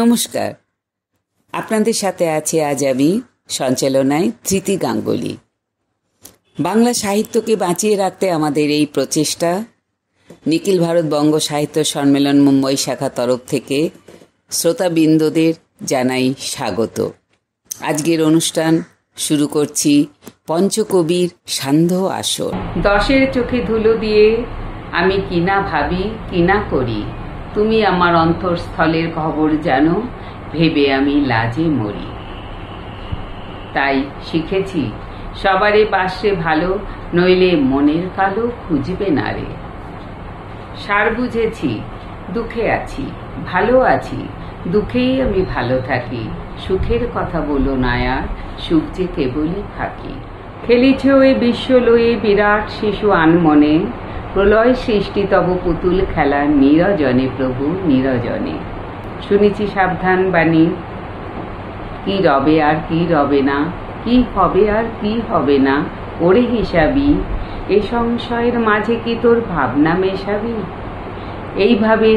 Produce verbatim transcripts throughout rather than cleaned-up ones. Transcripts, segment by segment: নমস্কার, আপনাদের সাথে আছে আজ আমি সঞ্চালনায় তৃতি গাঙ্গুলি। বাংলা সাহিত্যকে বাঁচিয়ে রাখতে আমাদের এই প্রচেষ্টা নিখিল ভারত বঙ্গ সাহিত্য সম্মেলন মুম্বাই শাখা তরফ থেকে শ্রোতাবৃন্দদের জানাই স্বাগত। আজকের অনুষ্ঠান শুরু করছি পঞ্চকবির সান্ধ্য আসর। দশের চোখে ধুলো দিয়ে আমি কিনা ভাবি কিনা করি, তুমি আমার অন্তরস্থলের খবর জানো, ভেবে আমি লাজে মরি। তাই শিখেছি সবারে পাশে ভালো, নইলে মনের কালো খুঁজবে না রে। সার বুঝেছি দুঃখে আছি ভালো আছি, দুঃখেই আমি ভালো থাকি, সুখের কথা বলো না আর, সুখ যে কেবলই ফাঁকি। খেলিছে ওই বিশ্ব লয়ে বিরাট শিশু আনমনে, প্রলয় সৃষ্টি তব পুতুল খেলা নীরজনে প্রভু নীরজনে। শুনেছি সাবধান বাণী, কি রবে আর কি রবে না, কি হবে আর কি হবে না ওরে হিসাবি, এ সংশয়ের মাঝে কি তোর ভাবনা মেশাবি। এইভাবে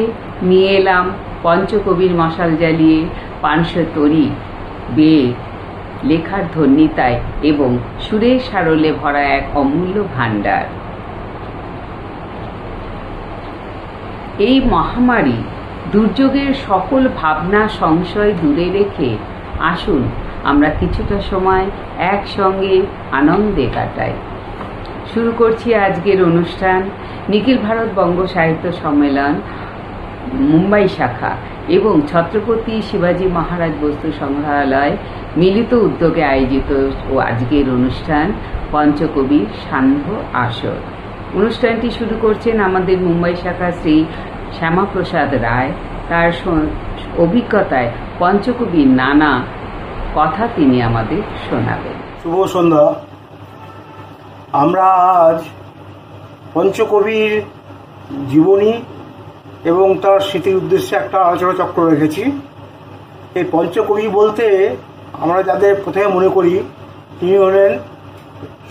নিয়ে এলাম পঞ্চকবির মশাল জ্বালিয়ে পাঁচশো তরি বেয়ে লেখার ধন্যিতায় এবং সুরের সারলে ভরা এক অমূল্য ভাণ্ডার। এই মহামারী দুর্যোগের সকল ভাবনা সংশয় দূরে রেখে আসুন আমরা কিছুটা সময় একসঙ্গে আনন্দে কাটাই। শুরু করছি আজকের অনুষ্ঠান নিখিল ভারত বঙ্গ সাহিত্য সম্মেলন মুম্বাই শাখা এবং ছত্রপতি শিবাজি মহারাজ বস্তুসংগ্রহালয় মিলিত উদ্যোগে আয়োজিত ও আজকের অনুষ্ঠান পঞ্চকবি সান্ধ্য আসর। অনুষ্ঠানটি শুরু করছেন আমাদের মুম্বাই শাখা শ্রী শ্যামাপ্রসাদ রায়। তার অভিজ্ঞতায় পঞ্চকবির নানা কথা তিনি আমাদের শোনাবেন। শুভ সন্ধ্যা। আমরা আজ পঞ্চকবির জীবনী এবং তার স্মৃতির উদ্দেশ্যে একটা আলোচনা চক্র রেখেছি। এই পঞ্চকবি বলতে আমরা যাদের প্রথমে মনে করি তিনি হলেন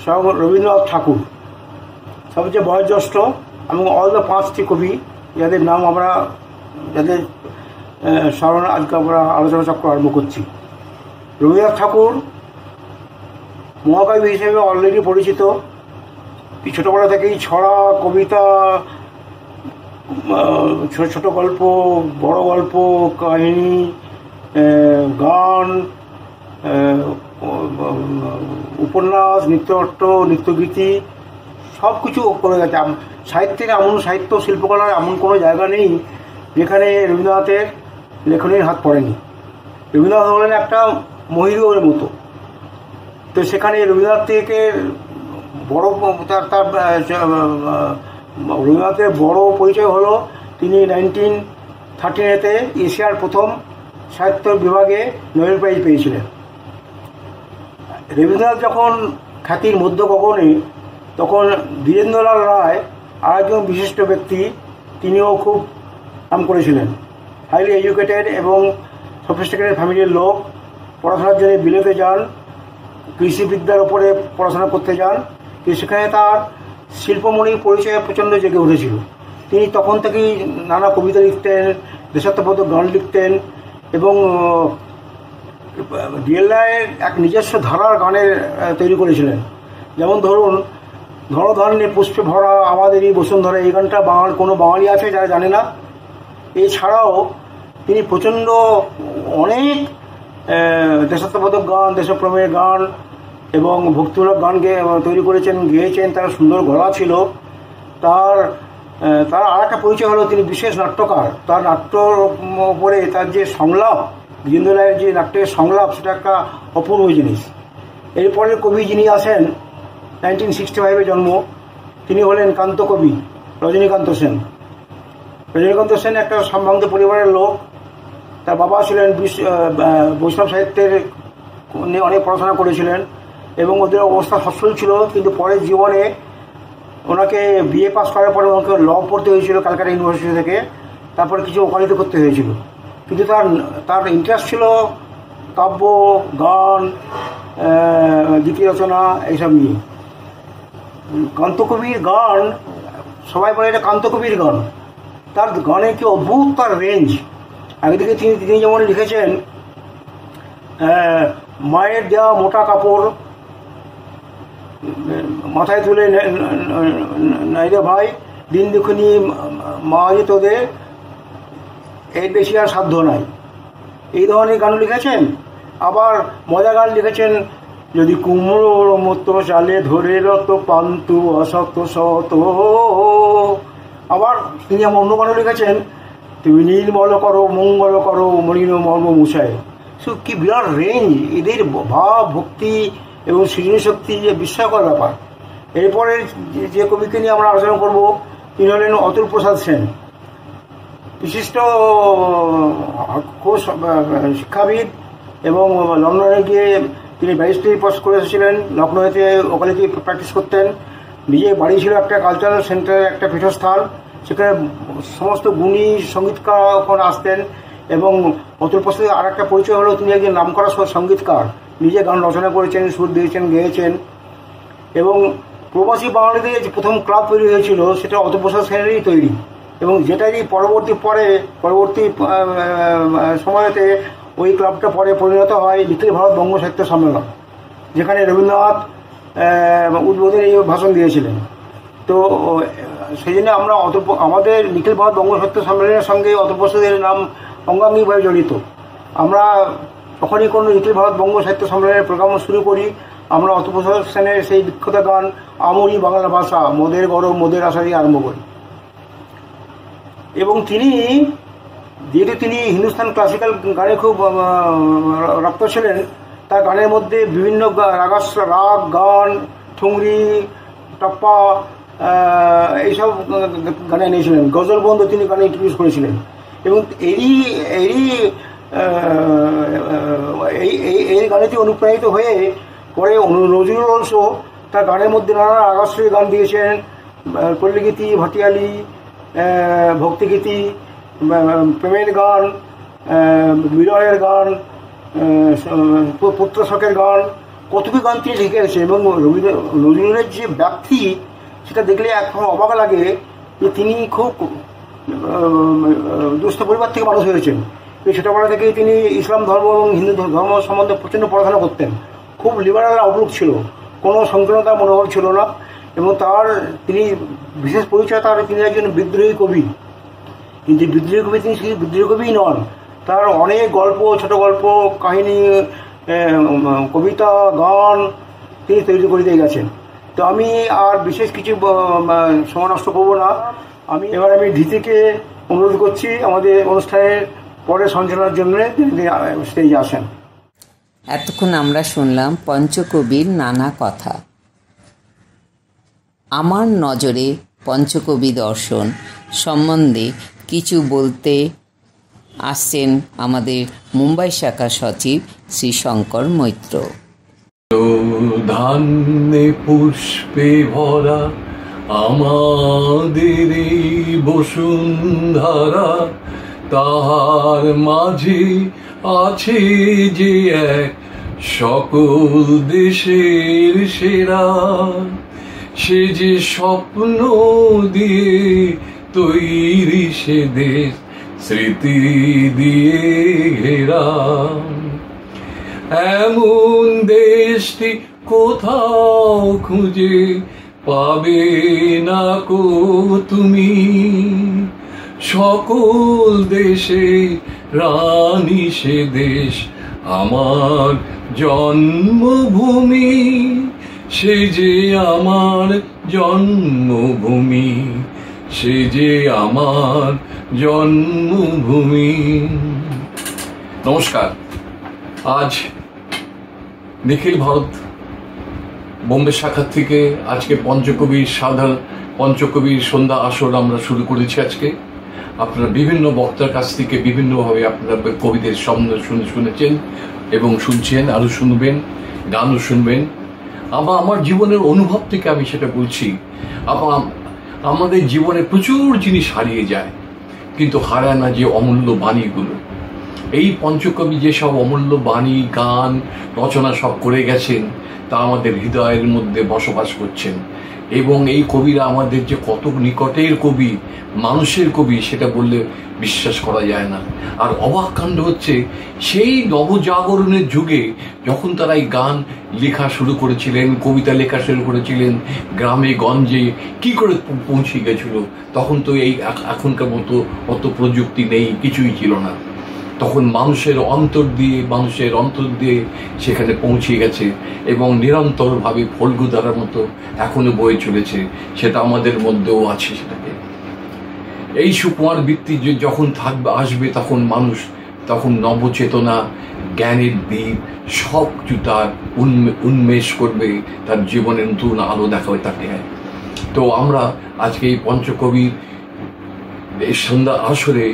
স্বয়ং রবীন্দ্রনাথ ঠাকুর, সবচেয়ে বয়োজ্যেষ্ঠ, এবং অল দ্য পাঁচটি কবি যাদের নাম আমরা যাদের স্মরণ আজকে আমরা আলোচনা চক্র আরম্ভ করছি। রবীন্দ্রনাথ ঠাকুর মহাকবি হিসেবে অলরেডি পরিচিত। ছোটোবেলা থেকেই ছড়া, কবিতা, ছোটো ছোটো গল্প, বড় গল্প, কাহিনী, গান, উপন্যাস, নৃত্যনাট্য, নৃত্যগীতি সব কিছু করে গেছে। সাহিত্যের এমন সাহিত্য শিল্পকলার এমন কোনো জায়গা নেই যেখানে রবীন্দ্রনাথের লেখনীর হাত পড়েনি। রবীন্দ্রনাথ হলেন একটা মহিরুহের মতো, তো সেখানে রবীন্দ্রনাথ থেকে বড় তার তার রবীন্দ্রনাথের বড় পরিচয় হলো তিনি নাইনটিন থার্টিনেতে এশিয়ার প্রথম সাহিত্য বিভাগে নোবেল প্রাইজ পেয়েছিলেন। রবীন্দ্রনাথ যখন খ্যাতির মধ্য গগনে, তখন দ্বিজেন্দ্র লাল রায় আর একজন বিশিষ্ট ব্যক্তি, তিনিও খুব নাম করেছিলেন। হাইলি এডুকেটেড এবং সফিস্টিকেটেড ফ্যামিলির লোক, পড়াশোনার জন্য বিলেতে যান, কৃষিবিদ্যার ওপরে পড়াশোনা করতে যান। সেখানে তার শিল্পমণির পরিচয়ে প্রচণ্ড জেগে উঠেছিল। তিনি তখন থেকেই নানা কবিতা লিখতেন, দেশাত্মবোধক গান লিখতেন এবং ডিএলআইয়ের এক নিজস্ব ধারার গানের তৈরি করেছিলেন। যেমন ধরুন, ধনধান্যে পুষ্পে ভরা আমাদেরই বসুন্ধরা, এই গানটা বাঙাল কোনো বাঙালি আছে যারা জানে না। এছাড়াও তিনি প্রচণ্ড অনেক দেশাত্মবোধক গান, দেশপ্রেমের গান এবং ভক্তিমূলক গান গেয়ে তৈরি করেছেন, গেয়েছেন। তার সুন্দর গলা ছিল। তার তার আর একটা পরিচয় হলো তিনি বিশেষ নাট্যকার। তার নাট্যর ওপরে তার যে সংলাপ, বিজেন্দ্রলালের যে নাট্যের সংলাপ, সেটা একটা অপূর্ব জিনিস। এরপরে কবি যিনি আসেন, নাইনটিন সিক্সটি ফাইভে জন্ম, তিনি হলেন কান্তকবি রজনীকান্ত সেন। রজনীকান্ত সেন একটা সম্ভ্রান্ত পরিবারের লোক। তার বাবা ছিলেন বৈষ্ণব সাহিত্যের নিয়ে অনেক পড়াশোনা করেছিলেন এবং ওদের অবস্থা সচ্ছল ছিল, কিন্তু পরের জীবনে ওনাকে বিএ পাস করার পরে ওনাকে ল পড়তে হয়েছিল কলকাতা ইউনিভার্সিটি থেকে। তারপরে কিছু ওকালতি করতে হয়েছিল, কিন্তু তার তার ইন্টারেস্ট ছিল কাব্য, গান, গীতি রচনা এইসব নিয়ে। কান্তকবির গান সবাই বলে এটা কান্তকবির গান। তার গানে কি অদ্ভুত তার রেঞ্জ! अंग्रेजी तीन जमन लिखे मायर देवा मोटा कपड़ माथाय तुले नाइरे भाई दिन दुखनी माजी तोदे एर बेशी आर साध्य नाई एई धरनेर गान लिखेछेन। आबार मजा गान लिखेछेन यदि कुमड़ोर मत चाले धरे रत पान्तु असत सत। आबार तिनि अन्य गान लिखेछेन तुमि निर्मल करो मंगल करो मलिन मर्म मुछाय। सो कि बिराट रेंज एदेर भाव भक्ति एवं सृजन शक्ति विस्मयकर ब्यापार। एरपर जे कविके निये आमरा आलोचना करब तिनि हलेन अतुल प्रसाद सेन, विशिष्ट शिक्षाविद एवं लंडने गए बैरिस्ट्री पास कर लखनऊते वकालती प्रैक्टिस करतें। निजे बाड़ी छिलो एक कलचारल सेंटर एक पीठस्थान सेखाने समस्त गुणी संगीतकार आसतें। अतुल प्रसाद और एक परिचय हलो तिनि एकजन नामकरा संगीतकार, निजे गान रचना करेछेन, सुर दिएछेन, गेयेछेन। एवं प्रवासी बांगालीदेर प्रथम क्लाब तैरि हयेछिल सेटा अतुल प्रसाद सेनेरई तैरि এবং যেটারই পরবর্তী পরে পরবর্তী সময়তে ওই ক্লাবটা পরে পরিণত হয় নিখিল ভারত বঙ্গ সাহিত্য সম্মেলন, যেখানে রবীন্দ্রনাথ উদ্বোধনী ভাষণ দিয়েছিলেন। তো সেই জন্য আমরা অত আমাদের নিখিল ভারত বঙ্গ সাহিত্য সম্মেলনের সঙ্গে অতুল প্রসাদের নাম অঙ্গাঙ্গিভাবে জড়িত। আমরা যখনই কোনো নিখিল ভারত বঙ্গ সাহিত্য সম্মেলনের প্রোগ্রাম শুরু করি আমরা অতুল প্রসাদ সেনের সেই বিখ্যাত গান আমরি বাংলা ভাষা মোদের গৌরব মোদের আশা দিয়ে আরম্ভ করি। এবং তিনি যেহেতু তিনি হিন্দুস্তান ক্লাসিক্যাল গানে খুব রক্ত ছিলেন, তার গানের মধ্যে বিভিন্ন রাগাস রাগ গান ঠুংরি টপ্পা এইসব গানে এনেছিলেন। গজলবন্ধ তিনি গানে ইন্ট্রোডিউস করেছিলেন। এবং এরই এরই এই গানেতে অনুপ্রাণিত হয়ে পরে নজরুল অংশও তার গানের মধ্যে নানা রাগাশ্রয়ী গান দিয়েছেন, পল্লীগীতি, ভাটিয়ালি, ভক্তিগীতি, প্রেমের গান, বিরহের গান, পুত্রশোকের গান, কতগুলি গান তিনি লিখে গেছেন। এবং রবীন্দ্র নজরুলের যে ব্যাপ্তি সেটা দেখলে এখন অবাক লাগে যে তিনি খুব দুস্থ পরিবার থেকে মানুষ হয়েছেন। এই ছোটোবেলা থেকেই তিনি ইসলাম ধর্ম এবং হিন্দু ধর্ম সম্বন্ধে প্রচণ্ড পড়াশোনা করতেন। খুব লিবারাল আউটলুক ছিল, কোনো সংকীর্ণতার মনোভাব ছিল না। এবং তার তিনি বিশেষ পরিচয় তার তিনি একজন বিদ্রোহী কবি, কিন্তু বিদ্রোহী কবি তিনি শুধু বিদ্রোহী কবিই নন, তার অনেক গল্প, ছোট গল্প, কাহিনী, কবিতা, গান তিনি তৈরি করে দিয়ে গেছেন। তো আমি আর বিশেষ কিছু সময় নষ্ট করবো না। আমি এবার আমি ধৃতিকে অনুরোধ করছি আমাদের অনুষ্ঠানের পরে সঞ্চালনার জন্য তিনি স্টেজে আসেন। এতক্ষণ আমরা শুনলাম পঞ্চকবির নানা কথা। আমার নজরে পঞ্চকবি দর্শন সম্বন্ধে কিছু বলতে আসছেন আমাদের মুম্বাই শাখা সচিব শ্রী শঙ্কর মৈত্র। ধান্যে পুষ্পে ভরা আমাদের এই বসুন্ধরা, তাহার মাঝে আছে যে এক সকল দেশের সেরা। সে যে স্বপ্ন দিয়ে তৈরি সে দেশ স্মৃতি দিয়ে ঘেরা, এমন দেশটি কোথাও খুঁজে পাবে না কো তুমি। সকল দেশে রানী সে দেশ আমার জন্মভূমি। সে যে আমার জন্মভূমি, সে যে আমার জন্মভূমি। নমস্কার, আজ নিখিল ভারত বোম্বে শাখা থেকে আজকে পঞ্চকবি সাধা পঞ্চকবি সন্ধ্যা আসর আমরা শুরু করেছি। আজকে আপনারা বিভিন্ন বক্তার কাছ থেকে বিভিন্নভাবে আপনারা কবিদের শব্দ শুনে শুনেছেন এবং শুনছেন, আরও শুনবেন, গানও শুনবেন। আবার আমার জীবনের অনুভব থেকে আমি সেটা বলছি। আবার আমাদের জীবনে প্রচুর জিনিস হারিয়ে যায়, কিন্তু হারায় না যে অমূল্য বাণীগুলো। এই পঞ্চকবি যেসব অমূল্য বাণী, গান, রচনা সব করে গেছেন তা আমাদের হৃদয়ের মধ্যে বসবাস করছেন। एवं ये कविरा हमारे जो कत निकटेर कवि मानुषेर कवि सेटा बोलले विश्वास करा जाए ना। और अबाक कांड होच्छे सेई नवजागरणेर जुगे जखन तारा एई गान लेखा शुरू करेछिलेन, कविता लेखा शुरू करेछिलेन, ग्रामे गंजे कि करे पौंछे गेछिलो तखन तो एई एखनकार मतो अत प्रजुक्ति नेई, किछुई छिलो ना। तखन मानुषेर अंतर दिए मानुषेर अंतर दिए सेखाने पौंछे गेछे एवं निरंतरभावे फल्गुधारार मतो एखनो बये चलेछे, सेटा आमादेर मध्येओ आछे। सेटाके এই সুকুমার বৃত্তি যখন থাকবে আসবে তখন মানুষ তখন নবচেতনা জ্ঞানের দ্বীপ সব কিছু তার উন্মেষ করবে, তার জীবনে নতুন আলো দেখাবে তাকে। তো আমরা আজকে এই পঞ্চকবির এই সন্ধ্যা আসরে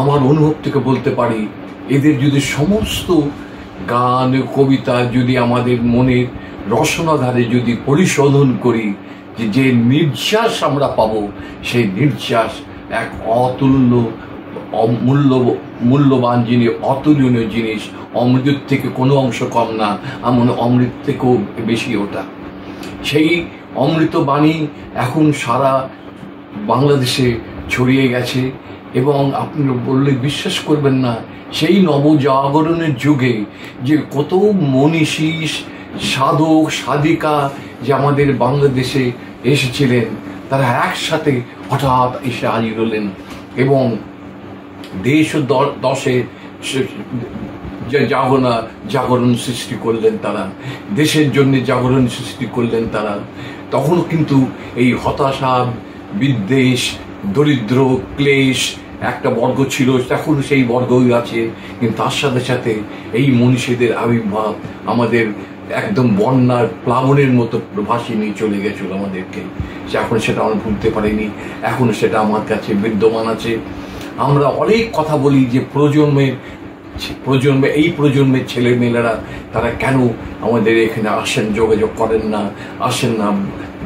আমার অনুভব থেকে বলতে পারি, এদের যদি সমস্ত গান কবিতা যদি আমাদের মনের রসনাধারে যদি পরিশোধন করি যে নির্যাস আমরা পাবো, সেই নির্যাস এক অতুল্য অমূল্য মূল্যবান জিনিস, অতুলনীয় জিনিস, অমৃত থেকে কোনো অংশ কম না, এমন অমৃত থেকেও বেশি ওটা। সেই অমৃত বাণী এখন সারা বাংলাদেশে ছড়িয়ে গেছে এবং আপনি বললে বিশ্বাস করবেন না, সেই নবজাগরণের যুগে যে কত মনীষী সাধক সাধিকা যে আমাদের বাংলাদেশে এসেছিলেন তারা একসাথে হঠাৎ এসে হাজির হলেন এবং দেশ ও দশে জাগরণা জাগরণ সৃষ্টি করলেন, তারা দেশের জন্য জাগরণ সৃষ্টি করলেন তারা। তখন কিন্তু এই হতাশা বিদ্বেষ দরিদ্র ক্লেশ একটা বর্গ ছিল, এখন সেই বর্গই আছে, কিন্তু তার সাথে সাথে এই মনীষীদের আবির্ভাব আমাদের একদম বন্যার প্লাবনের মতো ভাসিয়ে নিয়ে চলে গেছিল আমাদেরকে। এখন সেটা আমরা ভুলতে পারিনি, এখন সেটা আমার কাছে বিদ্যমান আছে। আমরা অনেক কথা বলি যে প্রজন্মের প্রজন্মে এই প্রজন্মের ছেলেমেয়েরা তারা কেন আমাদের এখানে আসেন, যোগাযোগ করেন না, আসেন না,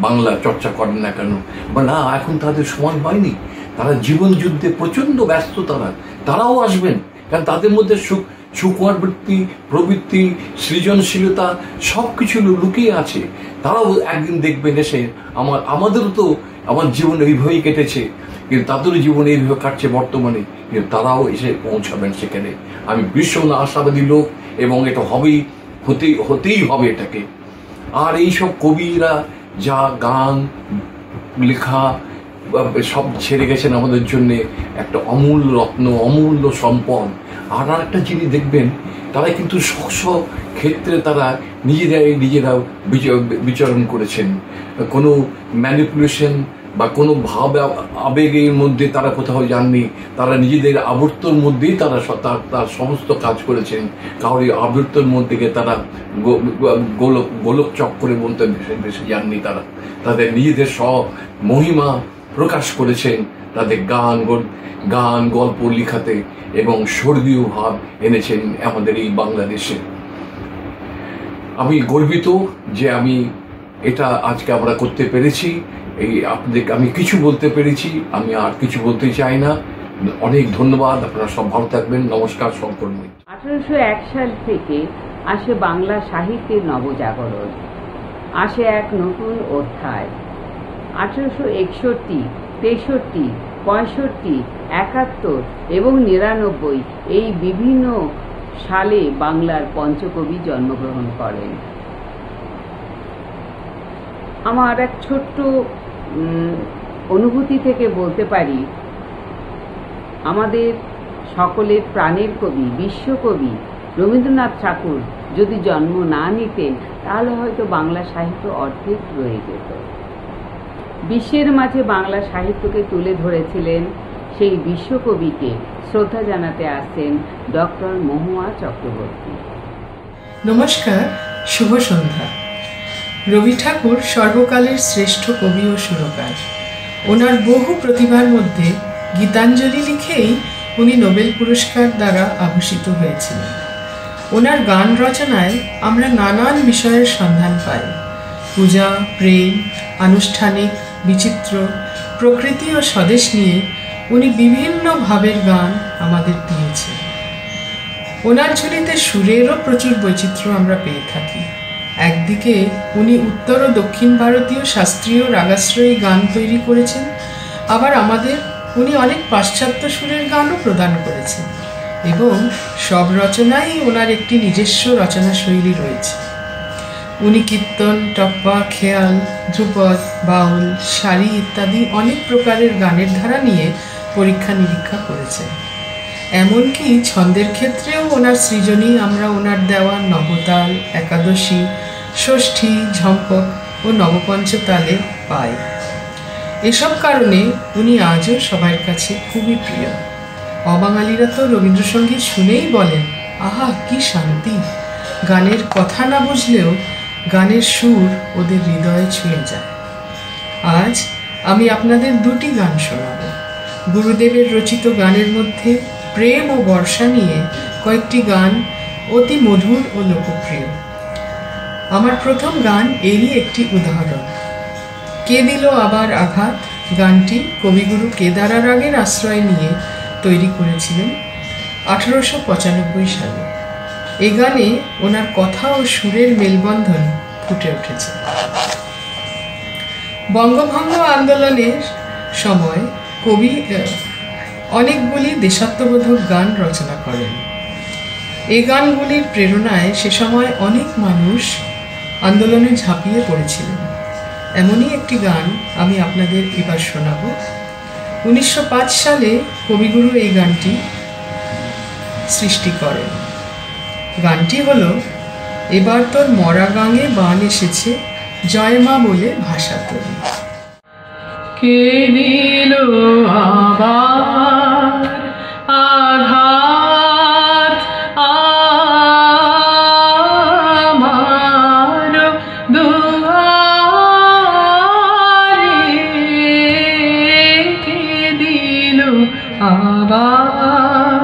বাংলা চর্চা করেন না কেন বা না, এখন তাদের সময় হয়নি, তারা জীবন যুদ্ধে প্রচণ্ড ব্যস্ত, তারা তারাও আসবেন, কারণ তাদের মধ্যে সুখ সুকুমার বৃত্তি প্রবৃত্তি সৃজনশীলতা সব কিছু লুকিয়ে আছে। তারাও একদিন দেখবেন এসে আমার আমাদেরও তো আমার জীবন এইভাবেই কেটেছে, কিন্তু তাদেরও জীবন এইভাবে কাটছে বর্তমানে, কিন্তু তারাও এসে পৌঁছাবেন সেখানে। আমি ভীষণ আশাবাদী লোক এবং এটা হবেই, হতেই হতেই হবে এটাকে। আর এইসব কবিরা যা গান লেখা সব ছেড়ে গেছেন আমাদের জন্যে একটা অমূল্য রত্ন অমূল্য সম্পদ। আর একটা জিনিস দেখবেন তারা কিন্তু সব সব ক্ষেত্রে তারা নিজেরাই নিজেরাও বিচরণ করেছেন, কোনো ম্যানিপুলেশন বা কোনো ভাব আবেগের মধ্যে তারা কোথাও যাননি, তারা নিজেদের আবর্তর মধ্যেই তারা তার সমস্ত কাজ করেছেন, কারোর আবর্তর মধ্যে গিয়ে তারা গোলক গোলক চক্করে বলতে বেশি যাননি, তারা তাদের নিজেদের সব মহিমা প্রকাশ করেছেন তাদের গান গান গল্প লেখাতে এবং স্বর্গীয় ভাব এনেছেন আমাদের এই বাংলাদেশে। আমি গর্বিত যে আমি এটা আজকে আমরা করতে পেরেছি, এই আপনাদের আমি কিছু বলতে পেরেছি, আমি আর কিছু বলতে চাই না। অনেক ধন্যবাদ, আপনারা সব ভালো থাকবেন, নমস্কার সহকর্মী। আঠারোশো এক সাল থেকে আসে বাংলা সাহিত্যের নবজাগরণ, আসে এক নতুন অধ্যায়। আঠারোশো একষট্টি তেষট্টি পঁয়ষট্টি একাত্তর এবং নিরানব্বই এই বিভিন্ন সালে বাংলার পঞ্চকবি জন্মগ্রহণ করেন। আমার এক ছোট্ট অনুভূতি থেকে বলতে পারি, আমাদের সকলের প্রাণের কবি বিশ্বকবি রবীন্দ্রনাথ ঠাকুর যদি জন্ম না নিতেন তাহলে হয়তো বাংলা সাহিত্য অর্ধেক রয়ে যেত। বিশ্বের মাঝে বাংলা সাহিত্যকে তুলে ধরেছিলেন সেই বিশ্বকবিকে শ্রদ্ধা জানাতে আসেন ডক্টর মহুয়া চক্রবর্তী। নমস্কার, শুভ সন্ধ্যা। রবি ঠাকুর সর্বকালের শ্রেষ্ঠ কবি ও সুরকার। ওনার বহু প্রতিভার মধ্যে গীতাঞ্জলি লিখেই উনি নোবেল পুরস্কার দ্বারা আভূষিত হয়েছিলেন। ওনার গান রচনায় আমরা নানান বিষয়ের সন্ধান পাই, পূজা প্রেম আনুষ্ঠানিক বিচিত্র প্রকৃতি ও স্বদেশ নিয়ে উনি বিভিন্ন ভাবের গান আমাদের দিয়েছেন। ওনার ঝুলিতে সুরেরও প্রচুর বৈচিত্র্য আমরা পেয়ে থাকি। একদিকে উনি উত্তর ও দক্ষিণ ভারতীয় শাস্ত্রীয় রাগাশ্রয়ী গান তৈরি করেছেন, আবার আমাদের উনি অনেক পাশ্চাত্য সুরের গানও প্রদান করেছেন এবং সব রচনাই ওনার একটি নিজস্ব রচনা শৈলী রয়েছে। উনি কীর্তন, টপ্পা, খেয়াল, ধ্রুপদ, বাউল, শাড়ি ইত্যাদি অনেক প্রকারের গানের ধারা নিয়ে পরীক্ষা নিরীক্ষা করেছেন। এমনকি ছন্দের ক্ষেত্রেও ওনার সৃজনী আমরা ওনার দেওয়া নবতাল, একাদশী, ষষ্ঠী, ঝম্পক ও নবপঞ্চতালে পাই। এসব কারণে উনি আজও সবার কাছে খুবই প্রিয়। অবাঙালিরা তো রবীন্দ্রসঙ্গীত শুনেই বলেন, আহা কি শান্তি! গানের কথা না বুঝলেও গানের সুর ওদের হৃদয়ে ছুঁয়ে যায়। আজ আমি আপনাদের দুটি গান শোনাব। গুরুদেবের রচিত গানের মধ্যে প্রেম ও বর্ষা নিয়ে কয়েকটি গান অতি মধুর ও লোকপ্রিয়। আমার প্রথম গান এরই একটি উদাহরণ। কে দিল আবার আঘাত গানটি কবিগুরু কেদারা রাগের আশ্রয় নিয়ে তৈরি করেছিলেন আঠারোশো পঁচানব্বই সালে। এ গানে ওনার কথা ও সুরের মেলবন্ধন ফুটে উঠেছে। বঙ্গভঙ্গ আন্দোলনের সময় কবি অনেকগুলি দেশাত্মবোধক গান রচনা করেন। এ গানগুলির প্রেরণায় সে সময় অনেক মানুষ আন্দোলনে ঝাঁপিয়ে পড়েছিলেন। এমনই একটি গান আমি আপনাদের এবার শোনাব। উনিশশো পাঁচ সালে কবিগুরু এই গানটি সৃষ্টি করেন। গানটি হল এবার তোর মরা গাঙে বান এসেছে জয় মা বলে ভাষা তরি। কে দিল আবার আঘাত আমার দুয়ারে, কে দিল আবার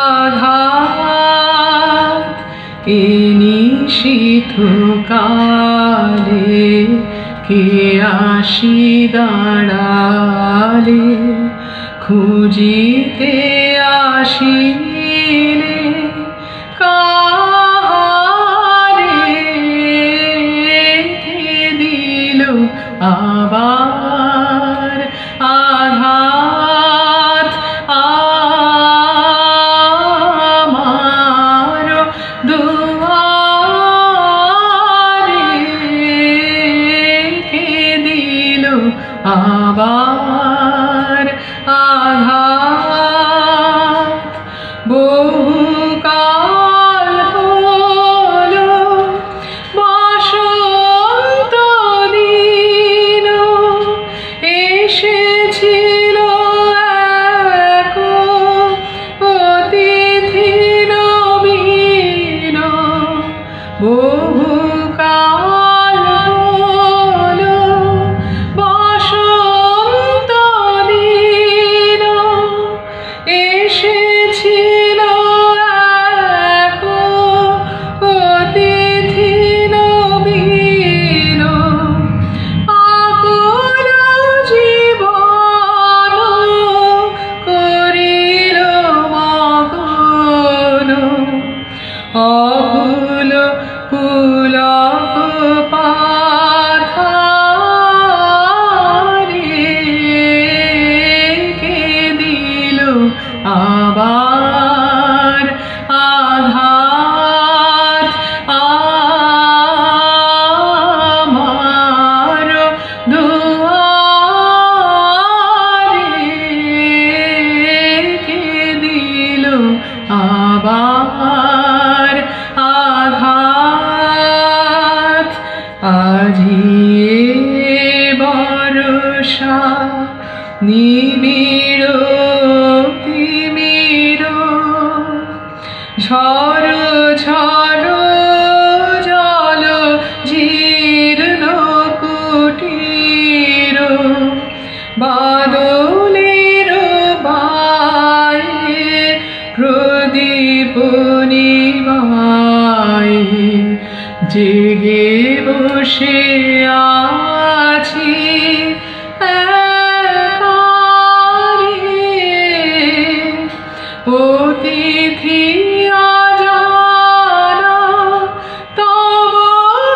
আঘাত এ নিশীথ কালে, কে আসি দাঁড়ালে খুঁজিতে আসিলে কাহারে, কে দিল আবার আঘাত আমার দুয়ারে, আবার আঘাত। বহুকাল হল বসন্ত দিন এসেছিল এক অতিথি নবীন, বহুকাল জেগে বসে আছি অতিথি আজানা তব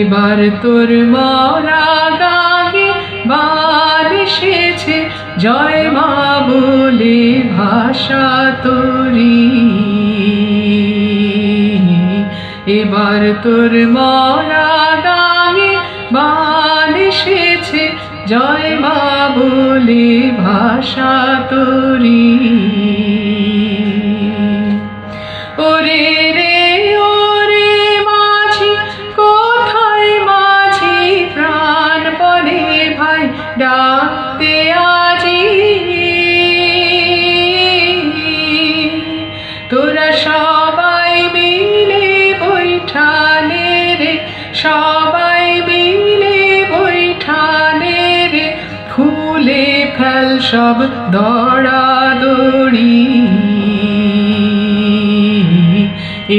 এবার তোর মরা দাগে বারিশেছে জয় মা বলে ভাষা তোরি। এবার তোর মরা দাগে বারিশেছে জয় মা বলে ভাষা তোরি। सब दौड़ा दौड़ी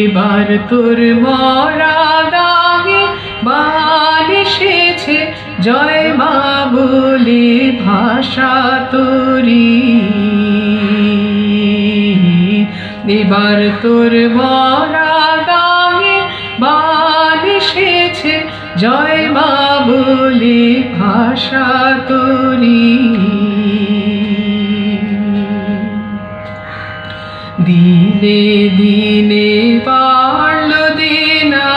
এবার তোর মরা দাগে বারিশেছে জয় মা বলে ভাষা তোরি। এবার তোর মরা দাগে বারিশেছে জয় মা বলে ভাষা তোরি। দিনে দিনে বাড়ল দেনা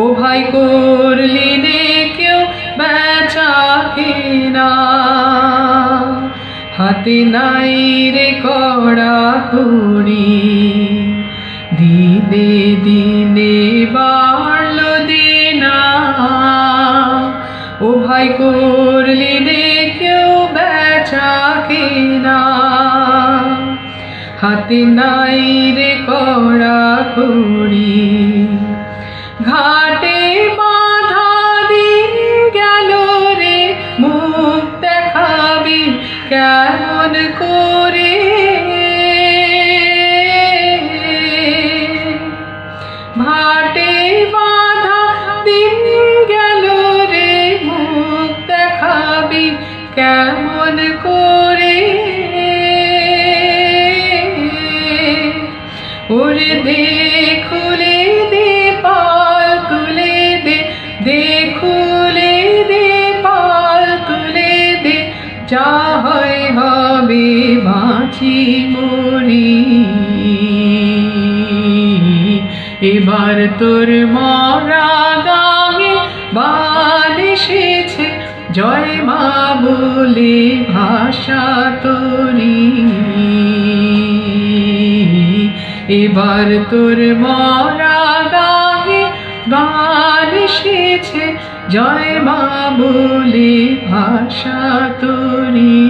ও ভাই করলি নে কেউ বেচা কেনা, হাতে নাই রে কড়া কড়ি। দিনে দিনে বাড়ল দেনা ও ভাই করলি নে কেউ বেচা কেনা, হাতে নাই রে কড়া কড়ি। ঘাটে বাধা দিন গেল রে মুখ দেখাবি কেমন করে, ঘাটে বাধা দিন গেল রে মুখ দেখাবি কেমন করে। ওরে দে খুলে দে পাল তুলে দে, দে খুলে দে পাল তুলে দে, যা হয় হবে বাঁচি মরি। এবার তোর মরা দাগে বারিশেছে জয় মা বলে ভাষা তোরি। এবার তোর মরা দাগে বারিশেছে জয় মা বলে ভাষা তোরি।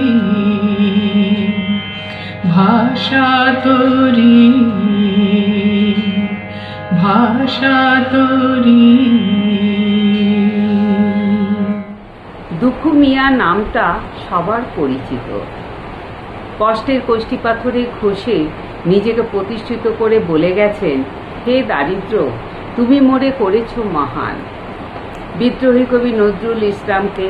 ভাষা তোরি, ভাষা তোরি। দুখু মিয়া নামটা সবার পরিচিত। কষ্টের কষ্টি পাথরে ঘষে নিজেকে প্রতিষ্ঠিত করে বলে গেছেন, হে দারিদ্র, তুমি মোরে করেছ মহান। বিদ্রোহী কবি নজরুল ইসলামকে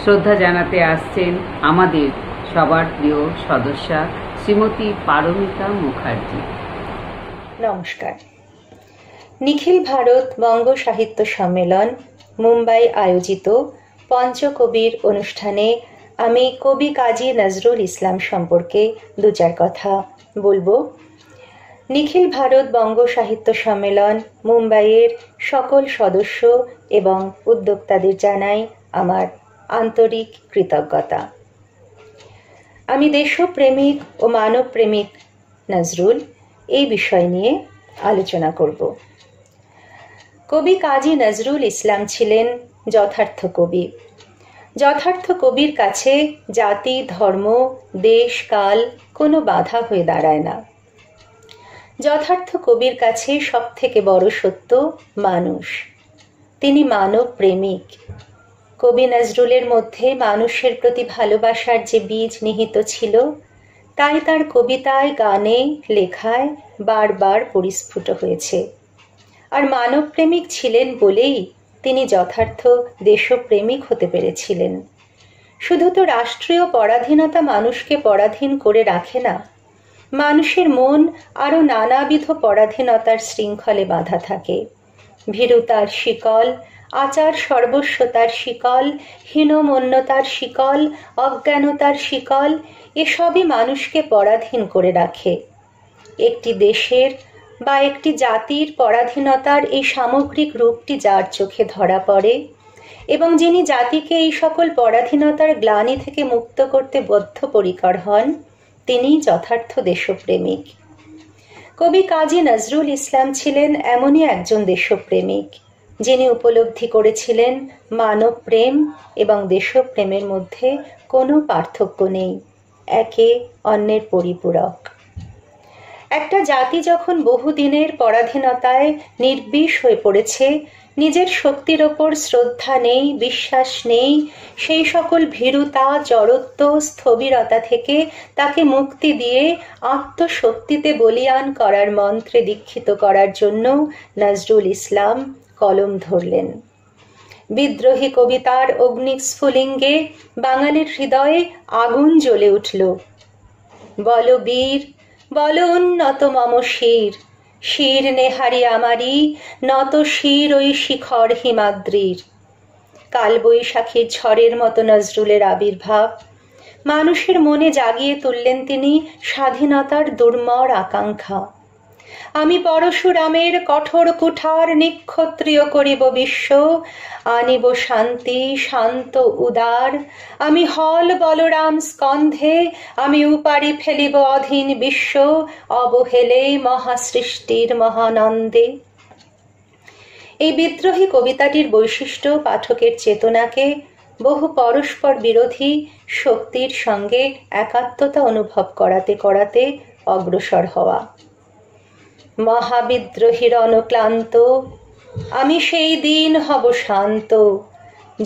শ্রদ্ধা জানাতে আসছেন আমাদের সবার প্রিয় সদস্যা শ্রীমতী পারমিতা মুখার্জি। নমস্কার। নিখিল ভারত বঙ্গ সাহিত্য সম্মেলন মুম্বাই আয়োজিত পঞ্চকবির অনুষ্ঠানে আমি কবি কাজি নজরুল ইসলাম সম্পর্কে দু চার কথা বলবো। নিখিল ভারত বঙ্গ সাহিত্য সম্মেলন মুম্বাইয়ের সকল সদস্য এবং উদ্যোক্তাদের জানাই আমার আন্তরিক কৃতজ্ঞতা। আমি দেশপ্রেমিক ও মানবপ্রেমিক নজরুল, এই বিষয় নিয়ে আলোচনা করব। কবি কাজী নজরুল ইসলাম ছিলেন যথার্থ কবি। যথার্থ কবির কাছে জাতি, ধর্ম, দেশ, কাল কোনো বাধা হয়ে দাঁড়ায় না। যথার্থ কবির কাছে সব থেকে বড় সত্য মানুষ। তিনি মানব প্রেমিক। কবি নজরুলের মধ্যে মানুষের প্রতি ভালোবাসার যে বীজ নিহিত ছিল, তাই তার কবিতায়, গানে, লেখায় বারবার পরিস্ফুট হয়েছে। আর মানব প্রেমিক ছিলেন বলেই তিনি যথার্থ দেশপ্রেমিক হতে পেরেছিলেন। শুধু তো রাষ্ট্রীয় পরাধীনতা মানুষকে পরাধীন করে রাখে না, মানুষের মন আরো নানাবিধ পরাধীনতার শৃঙ্খলে বাঁধা থাকে। ভীরুতার শিকল, আচার সর্বস্বতার শিকল, হীনমন্যতার শিকল, অজ্ঞানতার শিকল এসবই মানুষকে পরাধীন করে রাখে। একটি দেশের বা একটি জাতির পরাধীনতার এই সামগ্রিক রূপটি যার চোখে ধরা পড়ে এবং যিনি জাতিকে এই সকল পরাধীনতার গ্লানি থেকে মুক্ত করতে বদ্ধপরিকর হন তিনি যথার্থ দেশপ্রেমিক। কবি কাজী নজরুল ইসলাম ছিলেন এমনই একজন দেশপ্রেমিক যিনি উপলব্ধি করেছিলেন মানব প্রেম এবং দেশপ্রেমের মধ্যে কোনো পার্থক্য নেই, একে অন্যের পরিপূরক। একটা জাতি যখন বহুদিনের পরাধীনতায় নির্বিষ হয়ে পড়েছে, নিজের শক্তির ওপর শ্রদ্ধা নেই, বিশ্বাস নেই, সেই সকল ভীরুতা, জড়ত্ব, স্থবিরতা থেকে তাকে মুক্তি দিয়ে আত্মশক্তিতে বলীয়ান করার মন্ত্রে দীক্ষিত করার জন্য নজরুল ইসলাম কলম ধরলেন। বিদ্রোহী কবিতার অগ্নিস্ফুলিঙ্গে বাঙালির হৃদয়ে আগুন জ্বলে উঠল। বল বীর বল উন্নত মম শির, শির নেহারি আমারি, নত শির ওই শিখর হিমাদ্রির। কালবৈশাখীর ঝড়ের মতো নজরুলের আবির্ভাব মানুষের মনে জাগিয়ে তুললেন তিনি স্বাধীনতার দুর্মর আকাঙ্ক্ষা। আমি পরশুরামের কঠোর কুঠার নিক্ষত্রিয় করিব বিশ্ব, আনিব শান্তি শান্ত উদার। আমি হল বলরাম স্কন্ধে, আমি উপাড়ি ফেলিব অধীন বিশ্ব, অবহেলে মহাসৃষ্টির মহানন্দে। এই বিদ্রোহী কবিতাটির বৈশিষ্ট্য পাঠকের চেতনাকে বহু পরস্পর বিরোধী শক্তির সঙ্গে একাত্মতা অনুভব করাতে করাতে অগ্রসর হওয়া। মহাবিদ্রোহীর অনুক্লান্ত আমি সেই দিন হব শান্ত,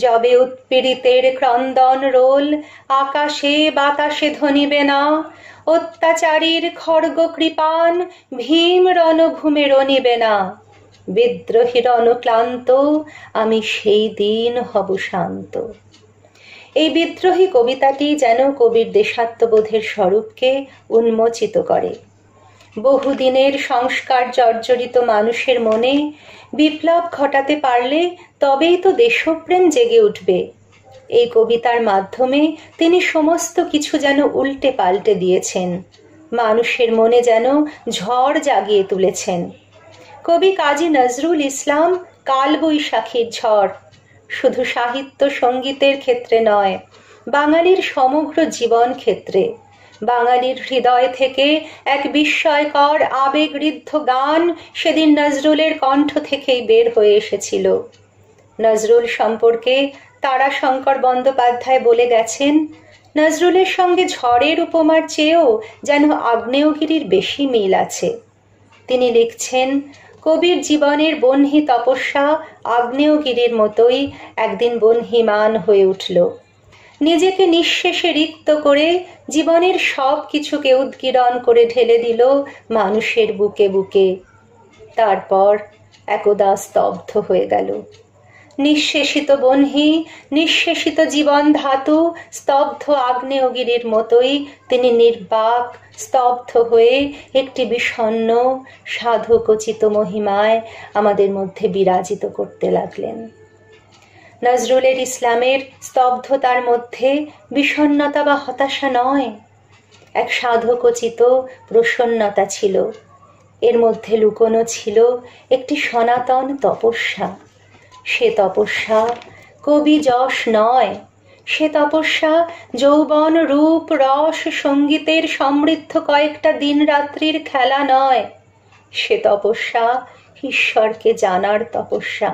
যবে উৎপীড়িতের ক্রন্দন রোল আকাশে বাতাসে ধ্বনিবে না, অত্যাচারীর খড়গ কৃপাণ ভীম রণভূমে রণিবে না। বিদ্রোহীর অনুক্লান্ত আমি সেই দিন হব শান্ত। এই বিদ্রোহী কবিতাটি যেন কবির দেশাত্মবোধের স্বরূপকে উন্মোচিত করে। বহুদিনের সংস্কার জর্জরিত মানুষের মনে বিপ্লব ঘটাতে পারলে তবেই তো দেশপ্রেম জেগে উঠবে। এই কবিতার মাধ্যমে তিনি সমস্ত কিছু যেন উল্টে পাল্টে দিয়েছেন, মানুষের মনে যেন ঝড় জাগিয়ে তুলেছেন। কবি কাজী নজরুল ইসলাম কালবৈশাখীর ঝড় শুধু সাহিত্য সঙ্গীতের ক্ষেত্রে নয়, বাঙালির সমগ্র জীবন ক্ষেত্রে, বাঙালির হৃদয় থেকে এক বিস্ময়কর আবেগঋদ্ধ গান সেদিন নজরুলের কণ্ঠ থেকেই বের হয়ে এসেছিল। নজরুল সম্পর্কে তারা শঙ্কর বন্দ্যোপাধ্যায় বলে গেছেন, নজরুলের সঙ্গে ঝড়ের উপমার চেয়েও যেন আগ্নেয়গিরির বেশি মিল আছে। তিনি লিখছেন, কবির জীবনের বন্যী তপস্যা আগ্নেয়গিরির মতোই একদিন বন্যীমান হয়ে উঠল। নিজেকে নিঃশেষে রিক্ত করে জীবনের সব কিছুকে উদ্গীরণ করে ঢেলে দিল মানুষের বুকে বুকে, তারপর একদা স্তব্ধ হয়ে গেল। নিঃশেষিত বহ্নি, নিঃশেষিত জীবন ধাতু স্তব্ধ আগ্নেয়গিরির মতোই তিনি নির্বাক স্তব্ধ হয়ে একটি বিষণ্ন সাধুকোচিত মহিমায় আমাদের মধ্যে বিরাজিত করতে লাগলেন। নজরুলের ইসলামের স্তব্ধতার মধ্যে বিষণ্ণতা বা হতাশা নয়, এক সাধকোচিত প্রসন্নতা ছিল। এর মধ্যে লুকোনো ছিল একটি সনাতন তপস্যা। সে তপস্যা কবি যশ নয়, সে তপস্যা যৌবন রূপ রস সঙ্গীতের সমৃদ্ধ কয়েকটা দিন রাত্রির খেলা নয়, সে তপস্যা ঈশ্বরকে জানার তপস্যা,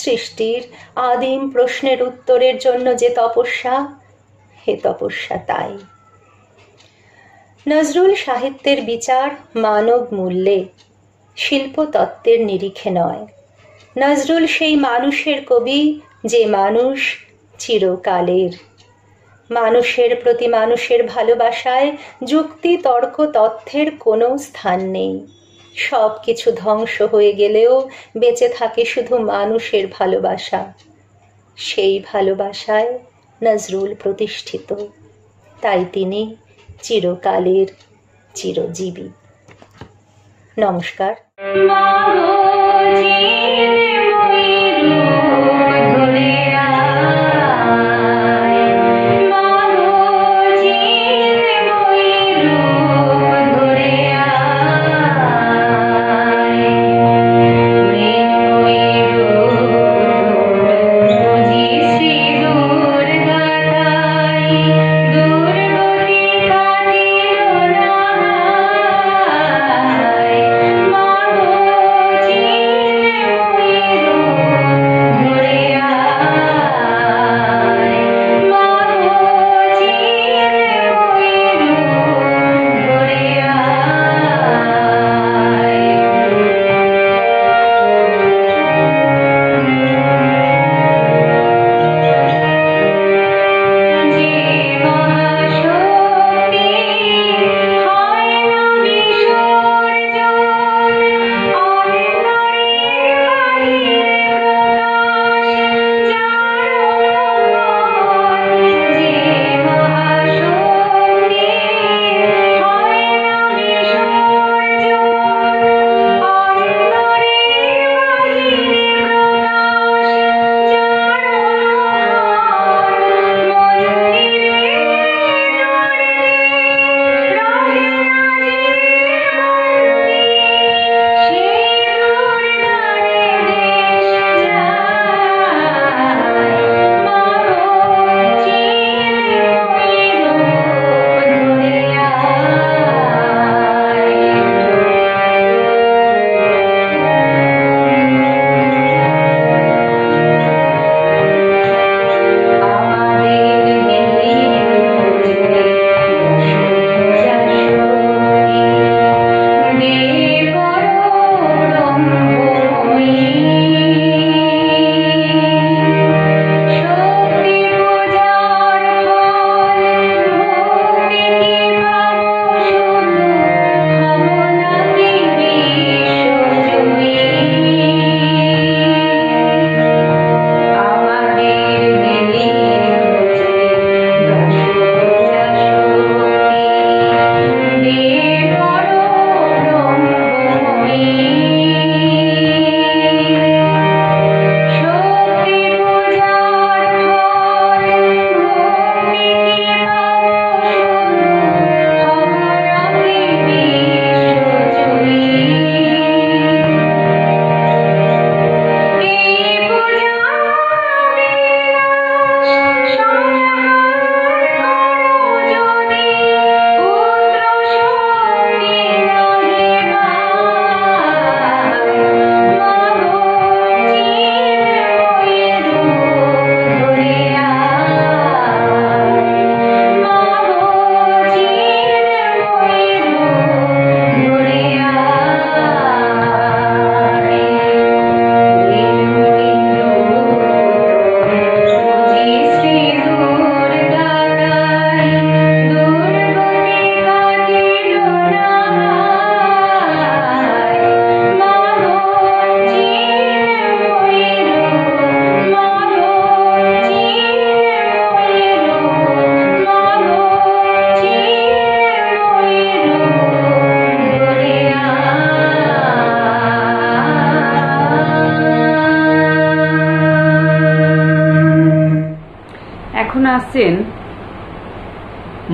সৃষ্টির আদিম প্রশ্নের উত্তরের জন্য যে তপস্যা, হে তপস্যা তাই। নজরুল সাহিত্যের বিচার মানব মূল্যে, শিল্পতত্ত্বের নিরিখে নয়। নজরুল সেই মানুষের কবি যে মানুষ চিরকালের। মানুষের প্রতি মানুষের ভালোবাসায় যুক্তি তর্ক তথ্যের কোনো স্থান নেই। সব কিছু ধ্বংস হয়ে গেলেও বেঁচে থাকে শুধু মানুষের ভালোবাসা। সেই ভালোবাসায় নজরুল প্রতিষ্ঠিত, তাই তিনি চিরকালের, চিরজীবী। নমস্কার।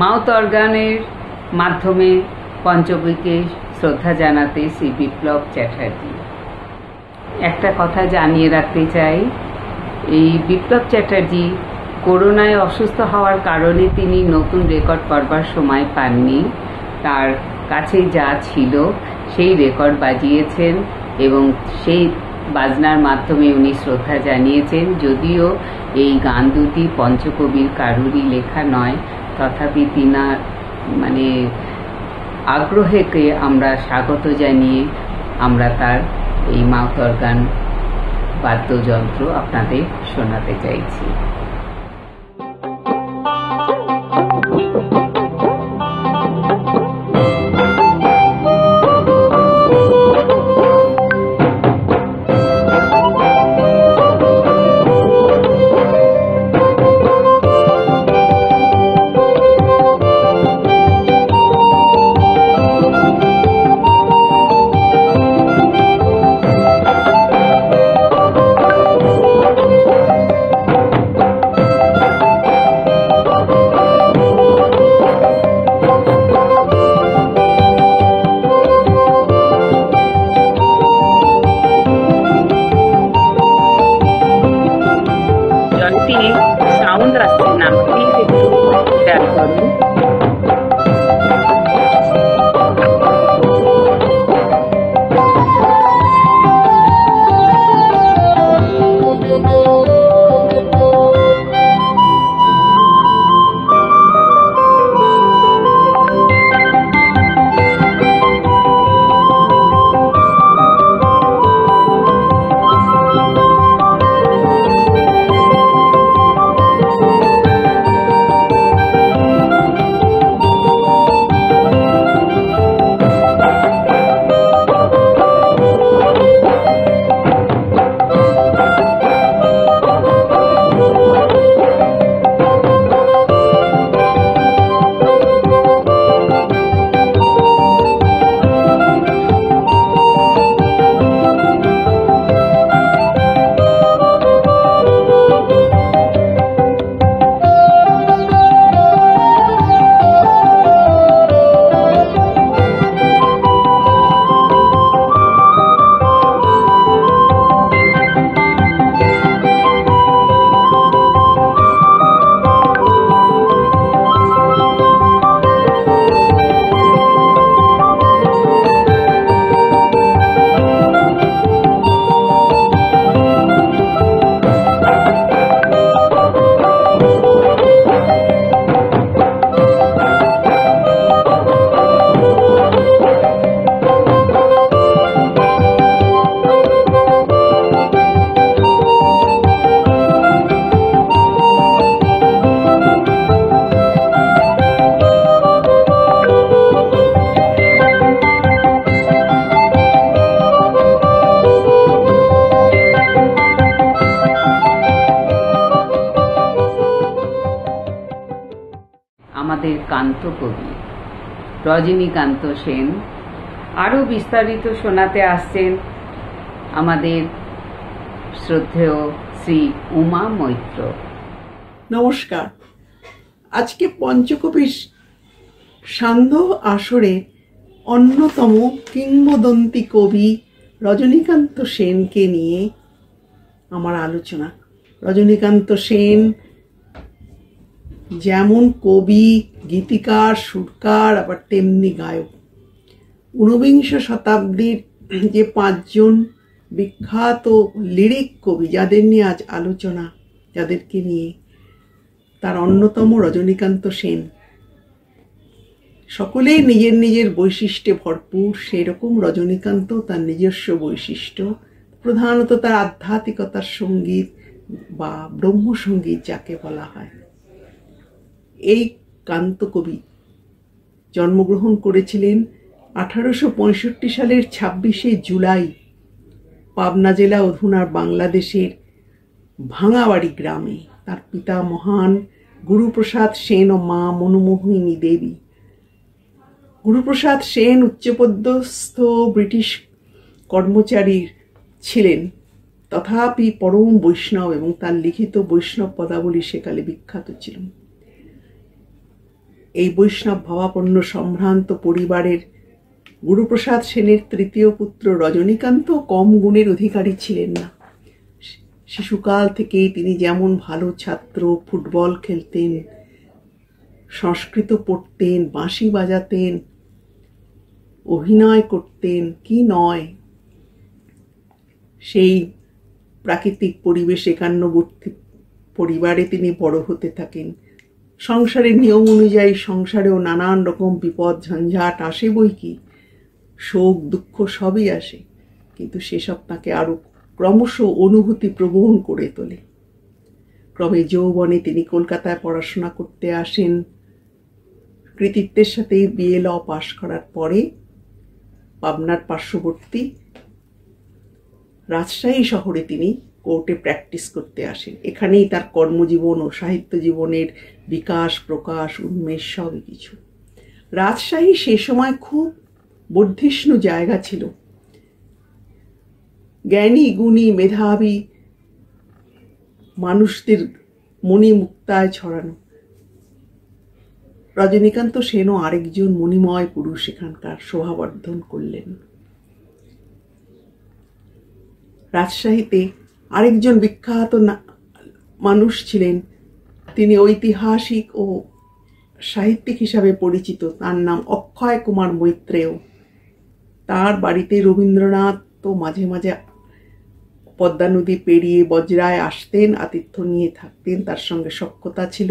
মাওতর্গানের মাধ্যমে পঞ্চবীকে শ্রদ্ধা জানাতে শ্রী বিপ্লব চ্যাটার্জি। একটা কথা জানিয়ে রাখতে চাই, এই বিপ্লব চ্যাটার্জি করোনায় অসুস্থ হওয়ার কারণে তিনি নতুন রেকর্ড করবার সময় পাননি। তার কাছে যা ছিল সেই রেকর্ড বাজিয়েছেন এবং সেই বাজনার মাধ্যমে উনি শ্রদ্ধা জানিয়েছেন। যদিও এই গান দুটি পঞ্চকবির কারুরই লেখা নয়, তথাপি তিনার মানে আগ্রহকে আমরা স্বাগত জানিয়ে আমরা তার এই মাউতর গান বাদ্যযন্ত্র আপনাদের শোনাতে চাইছি। रजनीकांत सेन आरो विस्तारित शोनाते आसछेन आमादेर श्रद्धेय श्री उमा मैत्र। नमस्कार। आजके पंचकविर सांध्य आसरे अन्यतम किंबदंती कवि रजनीकांत सेन के निये आमार आलोचना। रजनीकांत सेन जेमन कवि गीतिकार सुरकार आबार तेमनि गायक। ऊनविंश शताब्दीर जे पाँच जन विख्यात लिरिक कवि जादेर निये आज आलोचना, जादेरके निये तार अन्यतम रजनीकांत सेन। सकलेई निजेर निजेर वैशिष्ट्ये भरपूर, सेई रकम रजनीकांत तार निजस्व वैशिष्ट्य, प्रधानत तार आध्यात्मिकतार संगीत बा ब्रह्म संगीत जाके बला हय। এই কান্তকবি জন্মগ্রহণ করেছিলেন আঠারোশো পঁয়ষট্টি সালের ছাব্বিশে জুলাই পাবনা জেলা অধুনার বাংলাদেশের ভাঙাবাড়ি গ্রামে। তার পিতা মহান গুরুপ্রসাদ সেন ও মা মনুমোহিনী দেবী। গুরুপ্রসাদ সেন উচ্চপদস্থ ব্রিটিশ কর্মচারী ছিলেন, তথাপি পরম বৈষ্ণব এবং তার লিখিত বৈষ্ণব পদাবলী সেকালে বিখ্যাত ছিল। এই বৈষ্ণব ভাবাপন্ন সম্ভ্রান্ত পরিবারের গুরুপ্রসাদ সেনের তৃতীয় পুত্র রজনীকান্ত কম গুণের অধিকারী ছিলেন না। শিশুকাল থেকেই তিনি যেমন ভালো ছাত্র, ফুটবল খেলতেন, সংস্কৃত পড়তেন, বাঁশি বাজাতেন, অভিনয় করতেন, কি নয়। সেই প্রাকৃতিক পরিবেশ একান্নবর্তী পরিবারে তিনি বড় হতে থাকেন। সংসারের নিয়ম অনুযায়ী সংসারেও নানান রকম বিপদ ঝঞ্ঝাট আসে বই কি, শোক দুঃখ সবই আসে, কিন্তু সেসব তাকে আরও ক্রমশ অনুভূতি প্রবণ করে তোলে। ক্রমে যৌবনে তিনি কলকাতায় পড়াশোনা করতে আসেন। কৃতিত্বের সাথে বিএ ল পাশ করার পরে পাবনার পার্শ্ববর্তী রাজশাহী শহরে তিনি কোর্টে প্র্যাকটিস করতে আসেন। এখানেই তার কর্মজীবন ও সাহিত্য জীবনের বিকাশ, প্রকাশ, উন্মেষ সব কিছু। রাজশাহী সে সময় খুব বর্ধিষ্ণু জায়গা ছিল। জ্ঞানী গুণী মেধাবী মানুষদের মণিমুক্তায় ছড়ানো। রজনীকান্ত সেনও আরেকজন মণিময় পুরুষ এখানকার শোভাবর্ধন করলেন। রাজশাহীতে আরেকজন বিখ্যাত মানুষ ছিলেন, তিনি ঐতিহাসিক ও সাহিত্যিক হিসাবে পরিচিত। তার নাম অক্ষয় কুমার মৈত্রেয়। তার বাড়িতে রবীন্দ্রনাথ তো মাঝে মাঝে পদ্মা নদী পেরিয়ে বজরায় আসতেন, আতিথ্য নিয়ে থাকতেন, তার সঙ্গে সখ্যতা ছিল।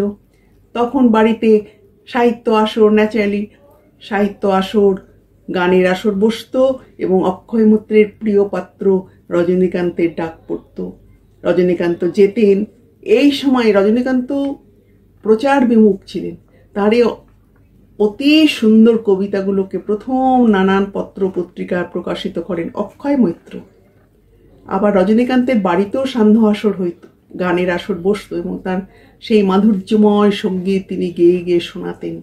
তখন বাড়িতে সাহিত্য আসর, ন্যাচারালি সাহিত্য আসর, গানের আসর বসত এবং অক্ষয় মৈত্রের প্রিয় পাত্র রজনীকান্তের ডাক পড়ত। রজনীকান্ত যেতেন। এই সময় রজনীকান্ত প্রচার বিমুখ ছিলেন। তার এই অতি সুন্দর কবিতাগুলোকে প্রথম নানান পত্র পত্রিকায় প্রকাশিত করেন অক্ষয় মৈত্র। আবার রজনীকান্তের বাড়িতেও সান্ধ্য আসর হইত, গানের আসর বসত এবং তার সেই মাধুর্যময় সঙ্গীত তিনি গেয়ে গেয়ে শোনাতেন।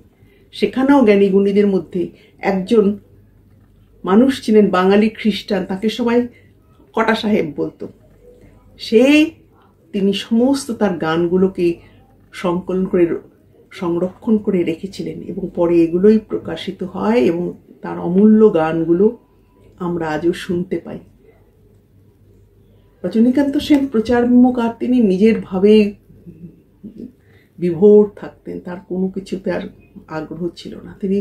সেখানেও জ্ঞানী গুণীদের মধ্যে একজন মানুষ ছিলেন, বাঙালি খ্রিস্টান, তাকে সবাই কটা সাহেব বলতো। সে তিনি সমস্ত তার গানগুলোকে সংকলন করে সংরক্ষণ করে রেখেছিলেন এবং পরে এগুলোই প্রকাশিত হয় এবং তার অমূল্য গানগুলো আমরা আজও শুনতে পাই। রজনীকান্ত সেন প্রচারমুখ, আর তিনি নিজের ভাবে বিভোর থাকতেন। তার কোনো কিছুতে আর আগ্রহ ছিল না। তিনি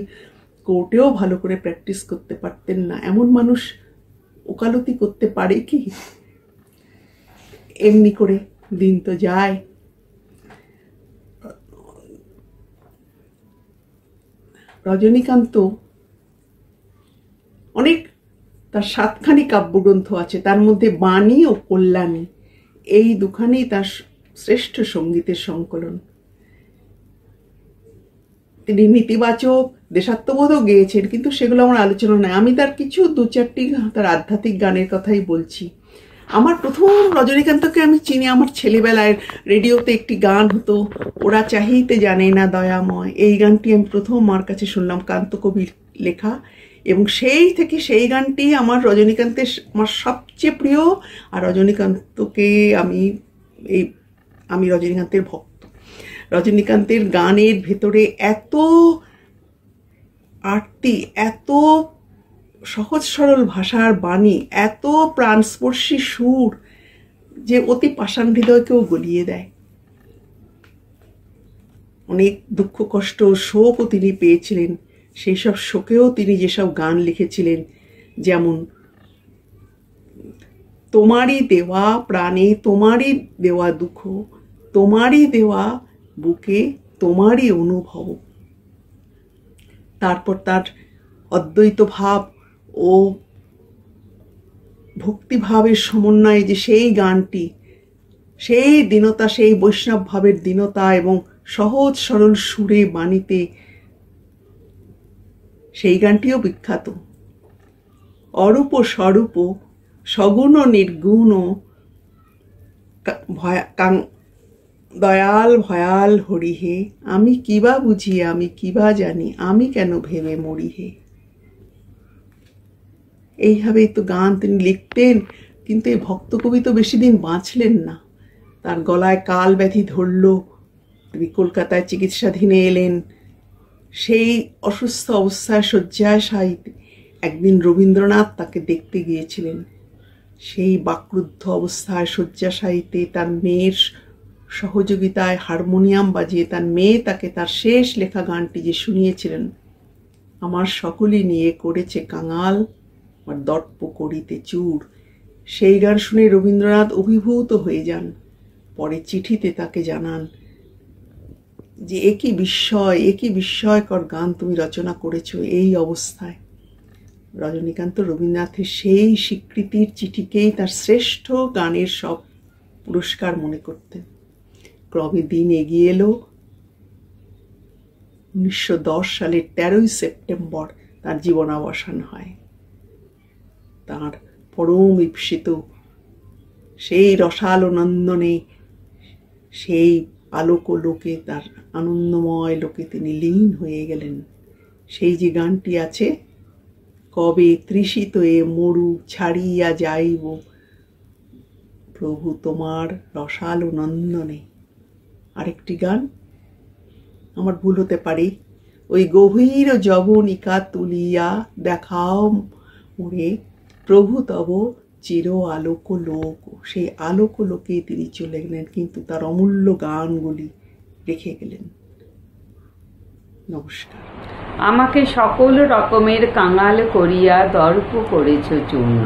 কোর্টেও ভালো করে প্র্যাকটিস করতে পারতেন না। এমন মানুষ ওকালতি করতে পারে কি? এমনি করে দিন তো যায়। রজনীকান্ত অনেক, তার সাতখানি কাব্যগ্রন্থ আছে, তার মধ্যে বাণী ও কল্যাণী এই দুখানি তার শ্রেষ্ঠ সঙ্গীতের সংকলন। তিনি নীতিবাচক, দেশাত্মবোধও গেয়েছেন, কিন্তু সেগুলো আমার আলোচনা নয়। আমি তার কিছু দু চারটি তার আধ্যাত্মিক গানের কথাই বলছি। আমার প্রথম রজনীকান্তকে আমি চিনি আমার ছেলেবেলায় রেডিওতে একটি গান হতো, ওরা চাহিতে জানে না দয়াময়। এই গানটি আমি প্রথম আমার কাছে শুনলাম, কান্ত কবির লেখা, এবং সেই থেকে সেই গানটি আমার রজনীকান্তের আমার সবচেয়ে প্রিয়। আর রজনীকান্তকে আমি এই আমি রজনীকান্তের ভক্ত। রজনীকান্তের গানের ভেতরে এত আরতি, এত সহজ সরল ভাষার বাণী, এত প্রাণস্পর্শী সুর যে অতি পাষাণ হৃদয়কেও গলিয়ে দেয়। অনেক দুঃখ কষ্ট শোকও তিনি পেয়েছিলেন। সেই সব শোকেও তিনি যেসব গান লিখেছিলেন, যেমন তোমারই দেওয়া প্রাণে তোমারই দেওয়া দুঃখ, তোমারই দেওয়া বুকে তোমারই অনুভব। তারপর তার অদ্বৈত ভাব ও ভক্তিভাবের সমন্বয়ে যে সেই গানটি, সেই দীনতা, সেই বৈষ্ণব ভাবের দীনতা এবং সহজ সরল সুরে বাণীতে সেই গানটিও বিখ্যাত। অরূপ স্বরূপ সগুণ নির্গুণ দয়াল ভয়াল হরিহে, আমি কিবা বুঝি আমি কিবা জানি, আমি কেন ভেবে মরিহে। এইভাবেই তো গান তিনি লিখতেন। কিন্তু এই ভক্তকবি তো বেশি দিন বাঁচলেন না। তার গলায় কাল ব্যাধি ধরল, তিনি কলকাতায় চিকিৎসাধীনে এলেন। সেই অসুস্থ অবস্থায় শয্যায় সাহিত্যে একদিন রবীন্দ্রনাথ তাকে দেখতে গিয়েছিলেন। সেই বাকরুদ্ধ অবস্থায় শয্যা সাহিত্যে তার মেয়ের সহযোগিতায় হারমোনিয়াম বাজিয়ে তার মেয়ে তাকে তার শেষ লেখা গানটি যে শুনিয়েছিলেন, আমার সকলই নিয়ে করেছে কাঙাল আর দর্প করিতে চুর, সেই গান শুনে রবীন্দ্রনাথ অভিভূত হয়ে যান। পরে চিঠিতে তাকে জানান যে একই বিস্ময়, একই বিস্ময়কর গান তুমি রচনা করেছো এই অবস্থায়। রজনীকান্ত রবীন্দ্রনাথের সেই স্বীকৃতির চিঠিকেই তার শ্রেষ্ঠ গানের সব পুরস্কার মনে করতেন। ক্রমে দিন এগিয়ে এলো। উনিশশো দশ সালের তেরোই সেপ্টেম্বর তার জীবনাবসান হয়। তার পরম ঈপ্সিত সেই রসালো নন্দনে, সেই আলোক লোকে, তার আনন্দময় লোকে তিনি লীন হয়ে গেলেন। সেই যে গানটি আছে, কবে তৃষিত এ মরু ছাড়িয়া যাইব প্রভু তোমার রসালো নন্দনে। আরেকটি গান, আমার ভুল হতে পারে, ওই গভীর যবনিকা তুলিয়া দেখাও মোরে প্রভু তব চির আলোক লোক, সেই আলোক লোকে তিনি চলে গেলেন, কিন্তু তার অমূল্য গানগুলি রেখে গেলেন। नमस्कार। আমাকে সকল রকমের কাঙাল করিয়া দর্প করেছ চূর্ণ।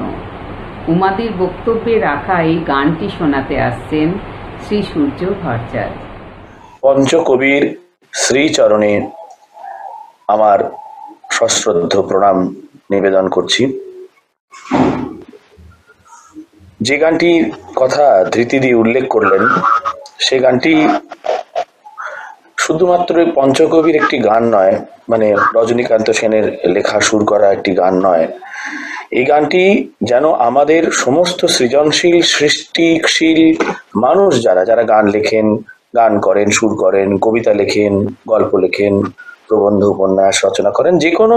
উমাদির বক্তব্যে রাখা এই গানটি শোনাতে আসছেন শ্রী সূর্য ভট্টাচার্য। পঞ্চকবির শ্রীচরণে আমার সশ্রদ্ধ প্রণাম নিবেদন করছি। যে গানটির কথা ধৃতিদি উল্লেখ করলেন সে গানটি শুধুমাত্র পঞ্চকবির একটি গান নয়, মানে রজনীকান্ত সেনের লেখা সুর করা একটি গান নয়। এই গানটি যেন আমাদের সমস্ত সৃজনশীল সৃষ্টিশীল মানুষ যারা যারা গান লেখেন, গান করেন, সুর করেন, কবিতা লেখেন, গল্প লেখেন, প্রবন্ধ উপন্যাস রচনা করেন, যে কোনো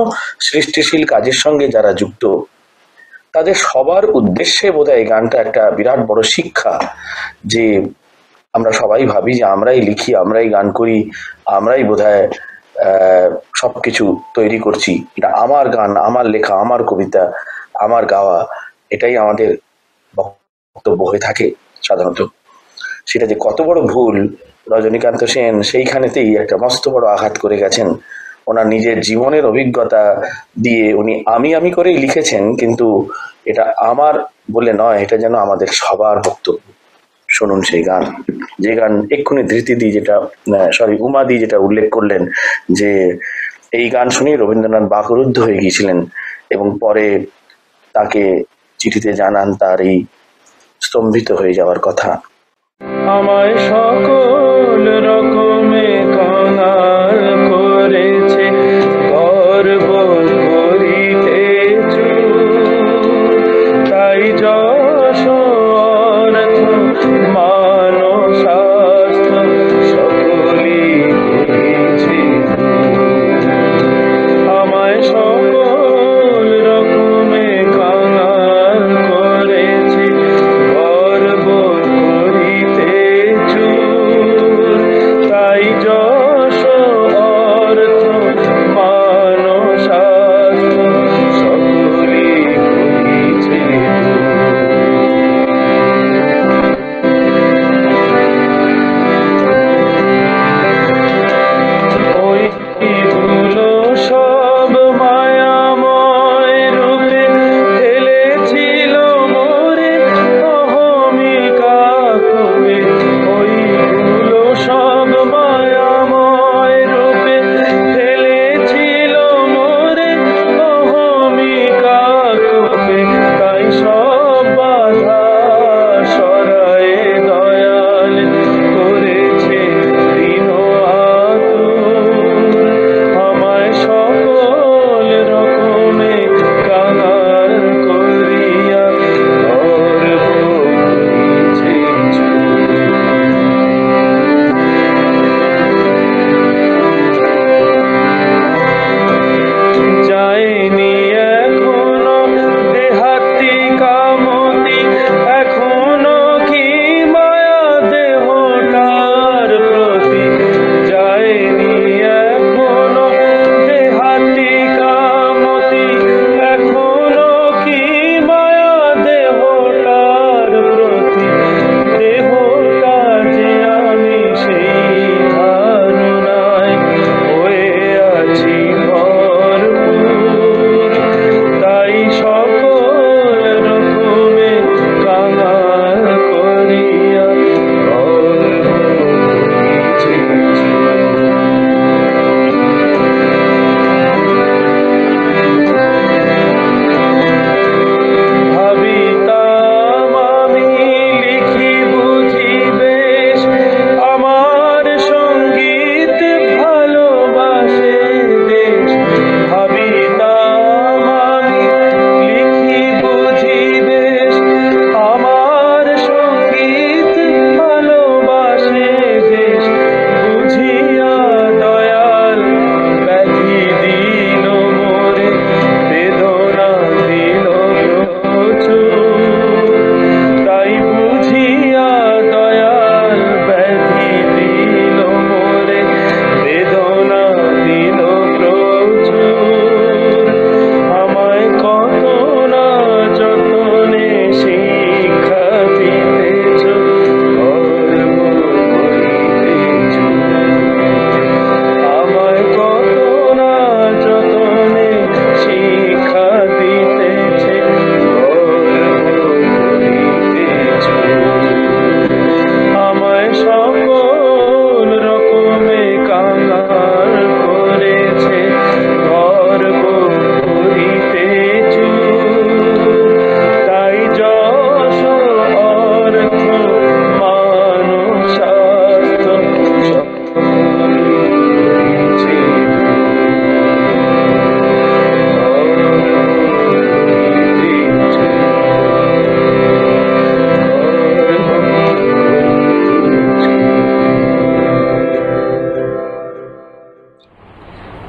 সৃষ্টিশীল কাজের সঙ্গে যারা যুক্ত তাদের সবার উদ্দেশ্যে বোধহয় এই গানটা একটা বিরাট বড় শিক্ষা। যে আমরা সবাই ভাবি যে আমরাই লিখি, আমরাই গান করি, আমরাই বোধহয় আহ সবকিছু তৈরি করছি, এটা আমার গান, আমার লেখা, আমার কবিতা, আমার গাওয়া, এটাই আমাদের বক্তব্য হয়ে থাকে সাধারণত। সেটা যে কত বড় ভুল, রজনীকান্ত সেন সেইখানেতেই একটা মস্ত বড় আঘাত করে গেছেন। ওনার নিজের জীবনের অভিজ্ঞতা দিয়ে উনি আমি আমি করেই লিখেছেন, কিন্তু এটা আমার বলে নয়, এটা যেন আমাদের সবার বক্তব্য। শুনুন সেই গান, যে গান এক্ষুনি ধৃতিদি যেটা সরি উমাদি যেটা উল্লেখ করলেন যে এই গান শুনে রবীন্দ্রনাথ বাকরুদ্ধ হয়ে গিয়েছিলেন এবং পরে তাকে চিঠিতে জানান তার এই স্তম্ভিত হয়ে যাওয়ার কথা। আমায় সকল রকমে কাঙাল করেছে গর্ব করিতে তাই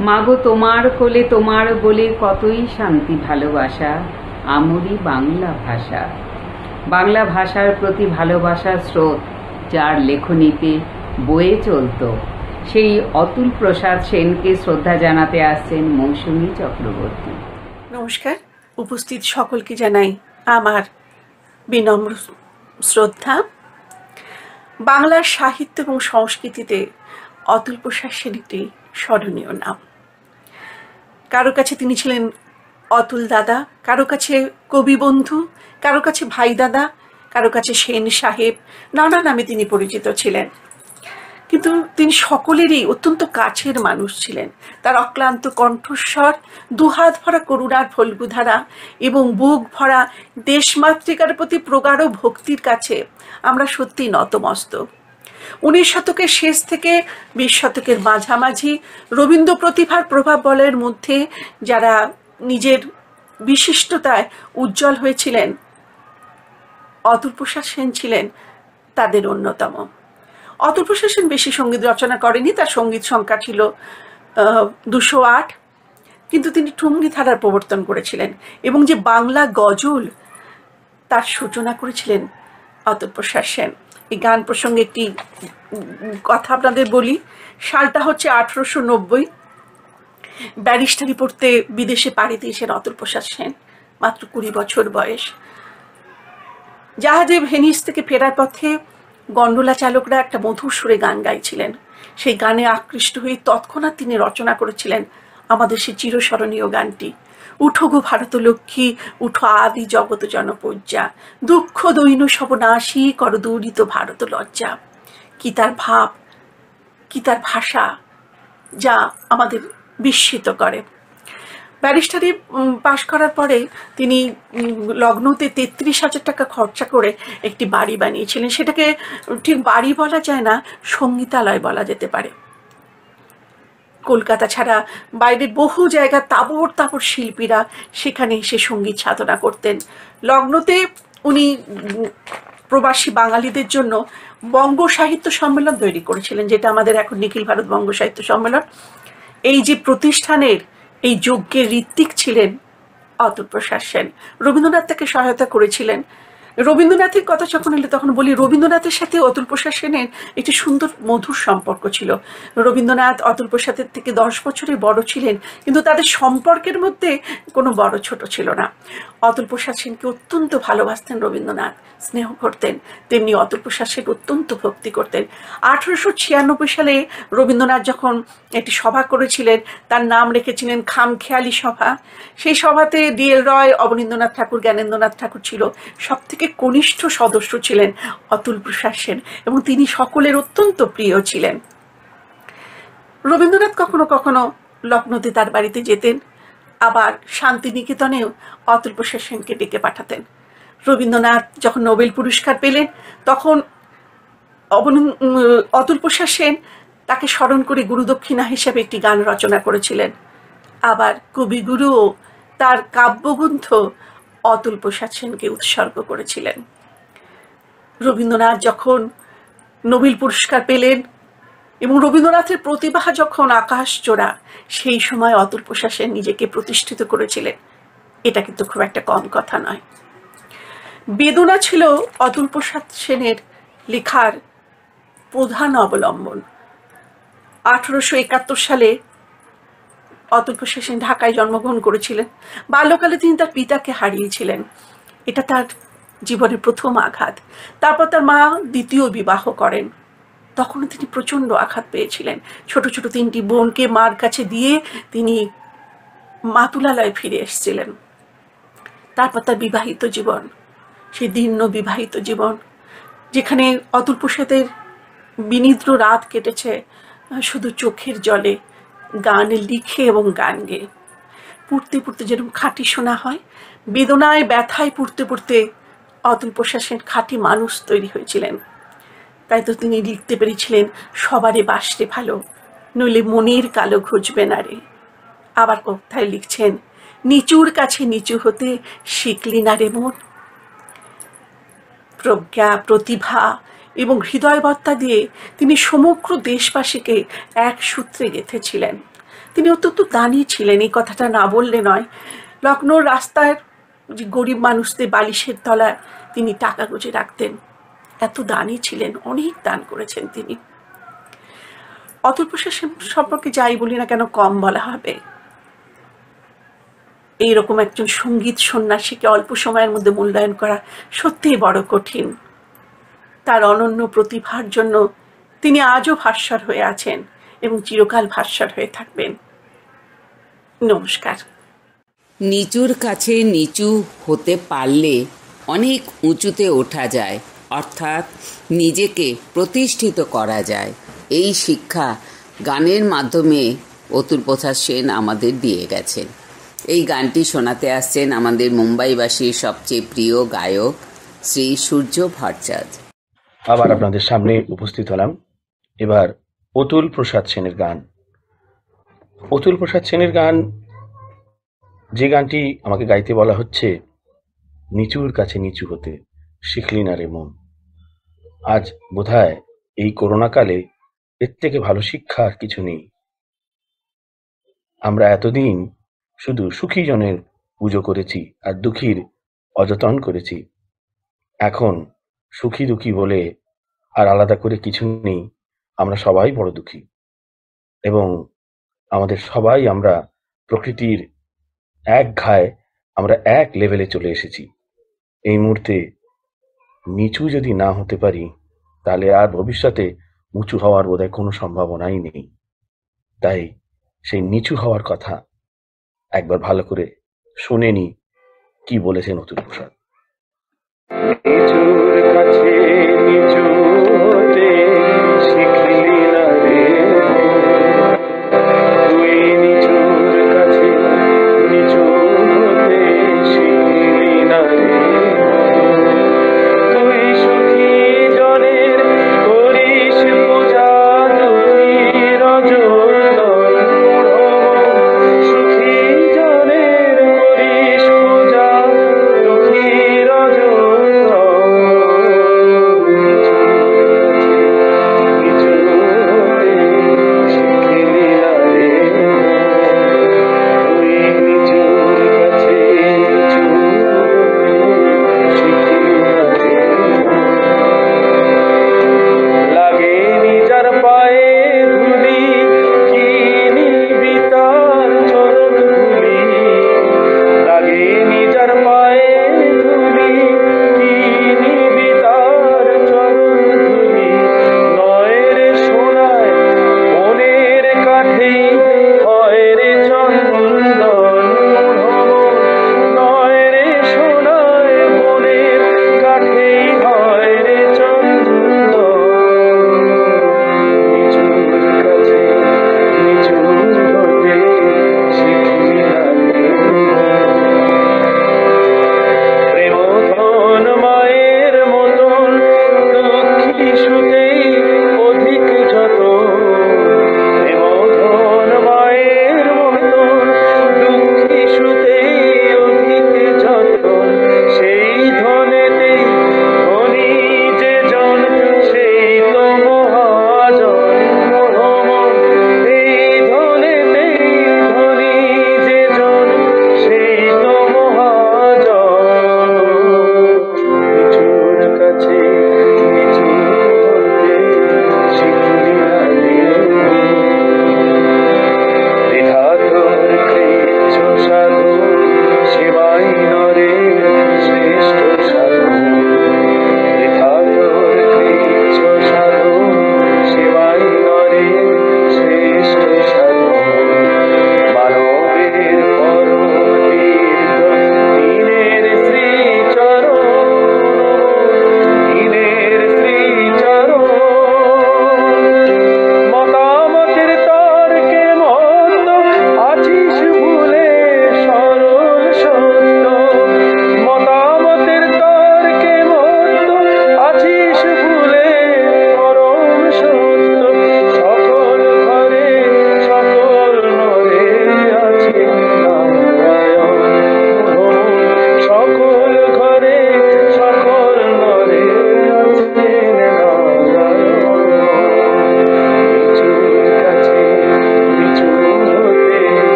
मागो तोमार कोले तोमार बोले कतई शांति भालोबासा आमोरी बांगला भाषा। बांगला भाषार प्रति भालोबासार स्रोत जार लेखनीते बोये चलतो सेई अतुल प्रसाद सेन के श्रद्धा जानाते आसेन मौसुमी चक्रवर्ती। नमस्कार उपस्थित सकल के जानाई आमार विनम्र श्रद्धा। बांगलार साहित्य और संस्कृतिते अतुल प्रसाद सेन एकटी स्मरणीय नाम। कारो काछे तिनि छिलेन अतुल दादा, कारो काछे कवि बंधु, कारो काछे भाई दादा, कारो काछे सेन साहेब, नाना नामे तिनि परिचित छिलेन। किन्तु तिनि सकलेरई अत्यंत काछेर मानुष छिलेन। तार अक्लान्त कण्ठस्वर, दुहात भरा करुणार फल्गुधारा एवं बुक भरा देशमातृकार प्रति प्रगाढ़ भक्तिर काछे आमरा सत्यि नतमस्तक। उन्नीस शतकेर शेष थेके बीस शतकेर माझामाझी रवीन्द्र प्रतिभार प्रभाव बलेर मध्ये जारा निजेर विशिष्टताय उज्जवल हयेछिलेन अतुल प्रसाद सेन छिलेन तादेर अन्यतम। अतुल प्रसाद सेन बेशी संगीत रचना करेननि, तार संगीत संख्या छिल दुशो आठ, किन्तु तिनि टुमरी धारार प्रवर्तन करेछिलेन एबं जे बांगला गजल तार सूचना करेछिलेन अतुल प्रसाद सेन। गान प्रसंगे एक कथा आपनादेर बोली। सालटा होच्छे आठारोशो नब्बई। बैरिस्टारी पढ़ते विदेशे पाड़ी दिएछेन अतुल प्रसाद सेन, मात्र कुड़ी बछर बयस। जहाजे भेनिस थेके फेरार पथे गंडोला चालकरा एक मधुर सुरे गान गाइछिलेन। सेई गाने आकृष्ट हये तत्क्षणात् तिनि रचना करेछिलेन आमादेर सेई चिरस्मरणीय गानटी, उठो गो भारत लक्ष्मी उठो आदि जगत जनपज्जा दुख दैन्य सबनाशी कर दूरित भारत लज्जा। कि तार भाव, कि तार भाषा जा आमादेर विस्मित करे। बैरिस्टारी पास करार परे तिनि लग्नोते तेत्रिश हजार टाका खर्चा करे एकटी बाड़ी बानिएछिलेन। सेटाके ठीक बाड़ी बला जाय ना, संगीतालय बला जेते पारे। कलकाता छाड़ा बाइरे बहु जायगा ताबड़ ताबड़ शिल्पीरा सेखाने एसे संगीत साधना करतें। लग्नते उनी प्रवासी बांगालीदेर जन्य बंग साहित्य सम्मेलन तैरि करेछिलेन, जेटा आमादेर एखन निखिल भारत बंग साहित्य सम्मेलन। एई जे प्रतिष्ठानेर एई यज्ञेर ऋत्विक छिलेन अतुल प्रसाद सेन। रवीन्द्रनाथ ताके सहायता करेछिलेन। रवीन्द्रनाथের কথা যখন এলো তখন বলি, রবীন্দ্রনাথের সাথে অতুল প্রসাদ সেনের একটি সুন্দর মধুর সম্পর্ক ছিল। রবীন্দ্রনাথ অতুল প্রসাদের থেকে দশ বছরের বড় ছিলেন, কিন্তু তাদের সম্পর্কের মধ্যে কোনো বড় ছোট ছিল না। অতুল প্রসাদ সেনকে অত্যন্ত ভালোবাসতেন রবীন্দ্রনাথ, স্নেহ করতেন, তেমনি অতুল প্রসাদ সেন অত্যন্ত ভক্তি করতেন। আঠারোশো ছিয়ানব্বই সালে রবীন্দ্রনাথ যখন একটি সভা করেছিলেন, তার নাম রেখেছিলেন খামখেয়ালি সভা। সেই সভাতে ডি এল রয়, অবনীন্দ্রনাথ ঠাকুর, জ্ঞানেন্দ্রনাথ ঠাকুর ছিল। সব कनिष्ठ सदस्य छिलेन अतुल प्रसाद सेन एबं तिनि सकलेर अत्यंत प्रिय छिलेन। रवीन्द्रनाथ कखनो कखनो लखनौते तार बाड़ीते जेतेन, आबार शांतिनिकेतनेও अतुल प्रसाद सेनके डेके पाठातेन। रवीन्द्रनाथ जखन नोबेल पुरस्कार पेलेन तखन अतुल प्रसाद सेन ताके स्मरण करे गुरुदक्षिणा हिसेबे एकटी गान रचना करेछिलेन। आबार कविगुरु तार काव्यग्रंथ अतुल प्रसाद सेन के उत्सर्ग करेछिलेन। रवीन्द्रनाथ जखन नोबेल पुरस्कार पेलेन एबं रवीन्द्रनाथेर प्रतिभा जखन आकाशचोड़ा, सेई समय अतुल प्रसाद सेन निजेके प्रतिष्ठित करेछिलेन। एटा किन्तु खूब एकटा कम कथा नय। बेदना छिल अतुल प्रसाद सेनेर लेखार प्रधान अवलम्बन। आठारोशो एकात्तर साले अतुल प्रसाद सेन ढाकाय जन्मग्रहण करेছিলেন। बाल्यकाले तिनि तार पिताके हारिएছিলেন। এটা তার জীবনের প্রথম আঘাত। তারপর তার মা দ্বিতীয় বিবাহ করেন, তখন তিনি প্রচন্ড আঘাত পেয়েছিলেন। ছোট ছোট তিনটি বোনকে মার কাছে দিয়ে তিনি মাতুলালয়ে ফিরে এসেছিলেন। তারপর তার বিবাহিত জীবন, সেই দীর্ঘ বিবাহিত জীবন যেখানে অতুল প্রসাদের বিনিদ্র রাত কেটেছে শুধু চোখের জলে, गान लिखे और गान गे। पुड़ते पुड़ते जेरकम खाटी शोना हय, बेदनाय व्यथाय पुड़ते पुड़ते अतुल प्रसाद सेन खाटी मानुष तैरी हयेछिलेन। ताई तो तिनि लिखते पेरेछिलेन सबारे बासते भालो, नइले मनेर कालो घुचबे ना रे। आबार कथाय लिखछेन नीचुर काछे नीचु होते शिखलि ना रे मन। प्रज्ञा, प्रतिभा एवं हृदयबत्ता दिए तिनि समग्र देशवासीके एक सूत्रे गेथेछिलेन। তিনি অত্যন্ত দানি ছিলেন, এই কথাটা না বললে নয়। লখনৌর রাস্তার যে গরিব মানুষদের বালিশের তলায় তিনি টাকা গুঁজে রাখতেন, এত দানি ছিলেন, অনেক দান করেছেন তিনি। অতুল প্রসাদ সেন সম্পর্কে যাই বলি না কেন কম বলা হবে, এইরকম একজন সঙ্গীত সন্ন্যাসীকে অল্প সময়ের মধ্যে মূল্যায়ন করা সত্যিই বড় কঠিন। তার অনন্য প্রতিভার জন্য তিনি আজও ভাস্বর হয়ে আছেন এবং চিরকাল ভাস্বর হয়ে থাকবেন। নমস্কার। নিচুর কাছে নিচু হতে পারলে অনেক উঁচুতে ওঠা যায়, অর্থাৎ নিজেকে প্রতিষ্ঠিত করা যায়। এই শিক্ষা গানের মাধ্যমে অতুল প্রসাদ সেন আমাদের দিয়ে গেছেন। এই গানটি শোনাতে আসছেন আমাদের মুম্বাইবাসীর সবচেয়ে প্রিয় গায়ক শ্রী সূর্য ভট্টাচার্য। আবার আপনাদের সামনে উপস্থিত হলাম। এবার অতুল প্রসাদ সেনের গান। অতুল প্রসাদ সেনের গান, যে গানটি আমাকে গাইতে বলা হচ্ছে, নিচুর কাছে নিচু হতে শিখলি না রে মন। আজ বোধহয় এই করোনাকালে এর থেকে ভালো শিক্ষা আর কিছু নেই। আমরা এতদিন শুধু সুখী জনের পুজো করেছি আর দুঃখীর অযতন করেছি। এখন সুখী দুঃখী বলে আর আলাদা করে কিছু নেই, আমরা সবাই বড় দুঃখী এবং আমাদের সবাই আমরা প্রকৃতির এক ঘায়ে, আমরা এক লেভেলে চলে এসেছি। এই মুহূর্তে নিচু যদি না হতে পারি তাহলে আর ভবিষ্যতে উঁচু হওয়ার বোধহয় কোনো সম্ভাবনাই নেই। তাই সেই নিচু হওয়ার কথা একবার ভালো করে শুনে নি কি বলেছেন অতুল প্রসাদ।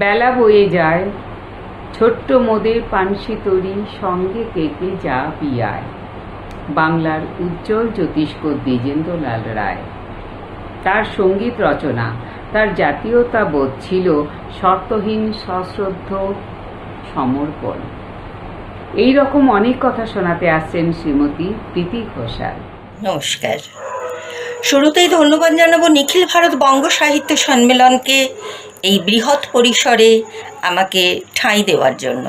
बेला बोये जाए छोट्टो मोदेर पानसी तोरी संगे केके जा पियाय बांगलार उज्जवल ज्योतिष्क द्विजेंद्र लाल राय तार संगीत रचना तार जातीयता बोध छिलो शर्तहीन सश्रद्ध समर्पण। एई रकम अनेक कथा शोनाते आसेन श्रीमती प्रीति घोषाल। नमस्कार। शुरूतेई धन्यवाद जानाबो निखिल भारत बंग साहित्य सम्मेलन के এই বৃহৎ পরিসরে আমাকে ঠাঁই দেওয়ার জন্য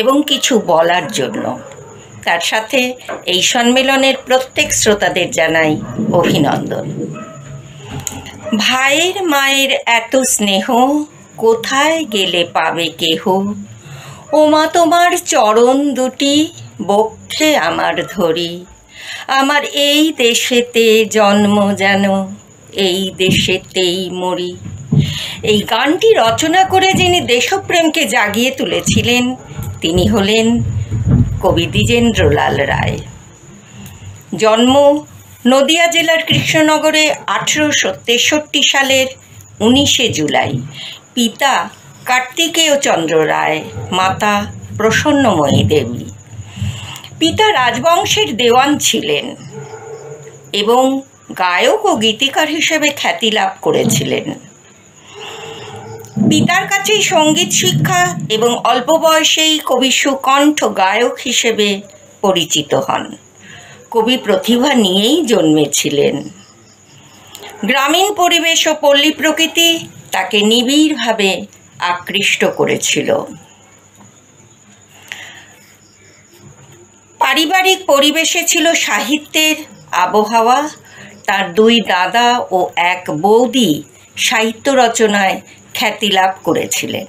এবং কিছু বলার জন্য। তার সাথে এই সম্মেলনের প্রত্যেক শ্রোতাদের জানাই অভিনন্দন। ভাইয়ের মায়ের এত স্নেহ কোথায় গেলে পাবে কেহ, ওমা তোমার চরণ দুটি বক্ষে আমার ধরি, আমার এই দেশেতে জন্ম যেন এই দেশেতেই মরি। এই গানটি রচনা করে যিনি দেশপ্রেমকে জাগিয়ে তুলেছিলেন তিনি হলেন কবি দ্বিজেন্দ্র লাল রায়। জন্ম নদিয়া জেলার কৃষ্ণনগরে আঠেরোশো তেষট্টি সালের উনিশে জুলাই। পিতা কার্তিকেয় চন্দ্র রায়, মাতা প্রসন্নময়ী দেবী। পিতা রাজবংশের দেওয়ান ছিলেন এবং গায়ক ও গীতিকার হিসেবে খ্যাতি লাভ করেছিলেন। পিতার কাছেই সঙ্গীত শিক্ষা এবং অল্প বয়সেই কবি সুকণ্ঠ গায়ক হিসেবে পরিচিত হন। কবি প্রতিভা নিয়েই জন্মেছিলেন। গ্রামীণ পরিবেশ ও পল্লী প্রকৃতি তাকে নিবিড়ভাবে আকৃষ্ট করেছিল। পারিবারিক পরিবেশে ছিল সাহিত্যের আবহাওয়া। তার দুই দাদা ও এক বৌদি সাহিত্য রচনায় খ্যাতি লাভ করেছিলেন।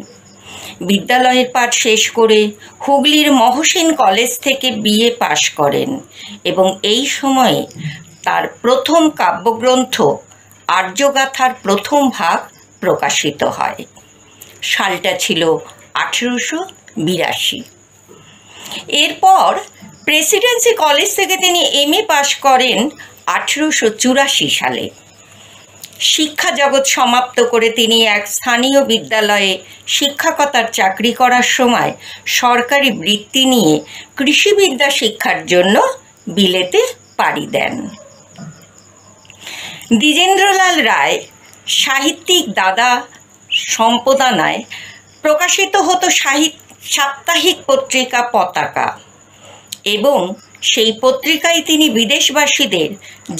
বিদ্যালয়ের পাঠ শেষ করে হুগলির মহসিন কলেজ থেকে বিএ পাশ করেন এবং এই সময়ে তার প্রথম কাব্যগ্রন্থ আর্যগাথার প্রথম ভাগ প্রকাশিত হয়। সালটা ছিল আঠেরোশো বিরাশি। এরপর প্রেসিডেন্সি কলেজ থেকে তিনি এম এ পাশ করেন আঠেরোশো চুরাশি সালে। শিক্ষা জগৎ সমাপ্ত করে তিনি এক স্থানীয় বিদ্যালয়ে শিক্ষকতার চাকরি করার সময় সরকারি বৃত্তি নিয়ে কৃষিবিদ্যা শিক্ষার জন্য বিলেতে পাড়ি দেন। দ্বিজেন্দ্রলাল রায় সাহিত্যিক দাদা সম্পাদনায় প্রকাশিত হতো সাহিত্য সাপ্তাহিক পত্রিকা পতাকা এবং সেই পত্রিকায় তিনি বিদেশবাসীদের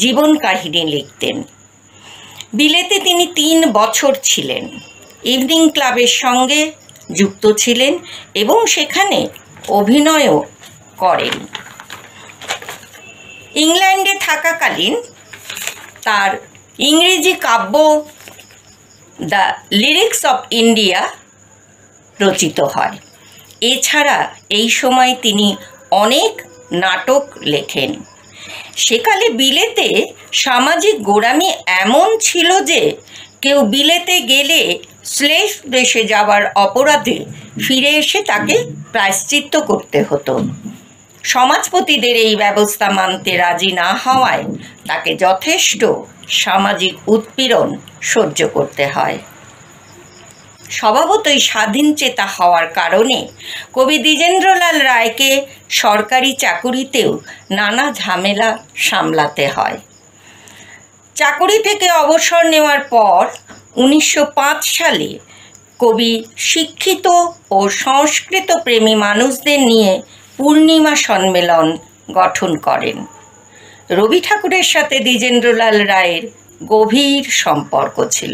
জীবন কাহিনী লিখতেন। বিলেতে তিনি তিন বছর ছিলেন। ইভিনিং ক্লাবের সঙ্গে যুক্ত ছিলেন এবং সেখানে অভিনয়ও করেন। ইংল্যান্ডে থাকাকালীন তার ইংরেজি কাব্য দ্য লিরিক্স অফ ইন্ডিয়া রচিত হয়। এছাড়া এই সময় তিনি অনেক নাটক লেখেন। সেকালে বিলেতে সামাজিক গোড়ামি এমন ছিল যে কেউ বিলেতে গেলে স্লেভ দেশে যাওয়ার অপরাধে ফিরে এসে তাকে প্রায়শ্চিত্ত করতে হতো। সমাজপতিদের এই ব্যবস্থা মানতে রাজি না হওয়ায় তাকে যথেষ্ট সামাজিক উৎপীড়ন সহ্য করতে হয়। স্বভাবতই স্বাধীনচেতা হওয়ার কারণে কবি দ্বিজেন্দ্রলাল রায়কে সরকারি চাকুরিতেও নানা ঝামেলা সামলাতে হয়। চাকুরি থেকে অবসর নেওয়ার পর উনিশশো পাঁচ সালে কবি শিক্ষিত ও সংস্কৃত প্রেমী মানুষদের নিয়ে পূর্ণিমা সম্মেলন গঠন করেন। রবি ঠাকুরের সাথে দ্বিজেন্দ্রলাল রায়ের গভীর সম্পর্ক ছিল।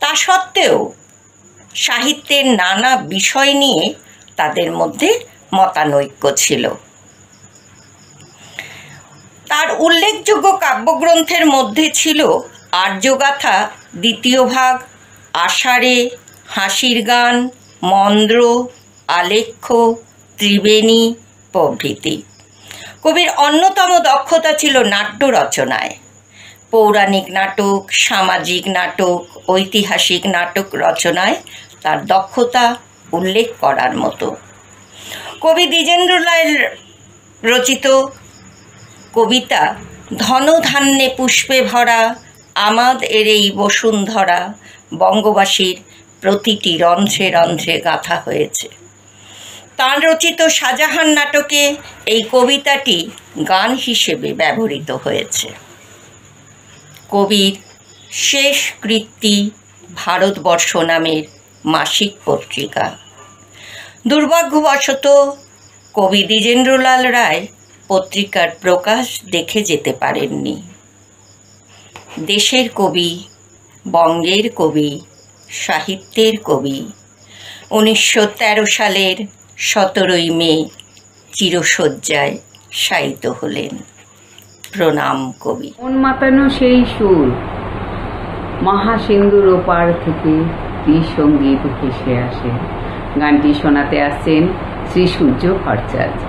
তা সত্ত্বেও সাহিত্যের নানা বিষয় নিয়ে তাদের মধ্যে মতানৈক্য ছিল। তার উল্লেখযোগ্য কাব্যগ্রন্থের মধ্যে ছিল আর্যগাথা দ্বিতীয় ভাগ, আষাঢ়ে, হাসির গান, মন্দ্র, আলেখ্য, ত্রিবেণী প্রভৃতি। কবির অন্যতম দক্ষতা ছিল নাট্য রচনায়। পৌরাণিক নাটক, সামাজিক নাটক, ঐতিহাসিক নাটক রচনায় তার দক্ষতা উল্লেখ করার মতো। কবি দ্বিজেন্দ্রলাল রচিত কবিতা ধনধান্যে পুষ্পে ভরা, আমাদ এর এই বসুন্ধরা, বঙ্গবাসীর প্রতিটি রন্ধ্রে রন্ধ্রে গাঁথা হয়েছে। তাঁর রচিত শাহজাহান নাটকে এই কবিতাটি গান হিসেবে ব্যবহৃত হয়েছে। কবির শেষ কৃতি ভারতবর্ষ নামের মাসিক পত্রিকা। দুর্ভাগ্যবশত কবি দ্বিজেন্দ্র লাল রায় পত্রিকার প্রকাশ দেখে যেতে পারেননি। দেশের কবি, বঙ্গের কবি, সাহিত্যের কবি, উনিশশো তেরো সালের সতেরোই মে চিরশয্যায় শায়িত হলেন। প্রণাম কবি। মন মাতানো সেই সুর, মহাসিন্ধুর ওপার থেকে সঙ্গীত ভেসে আসে। গানটি শোনাতে আসছেন শ্রী সূর্য ভট্টাচার্য।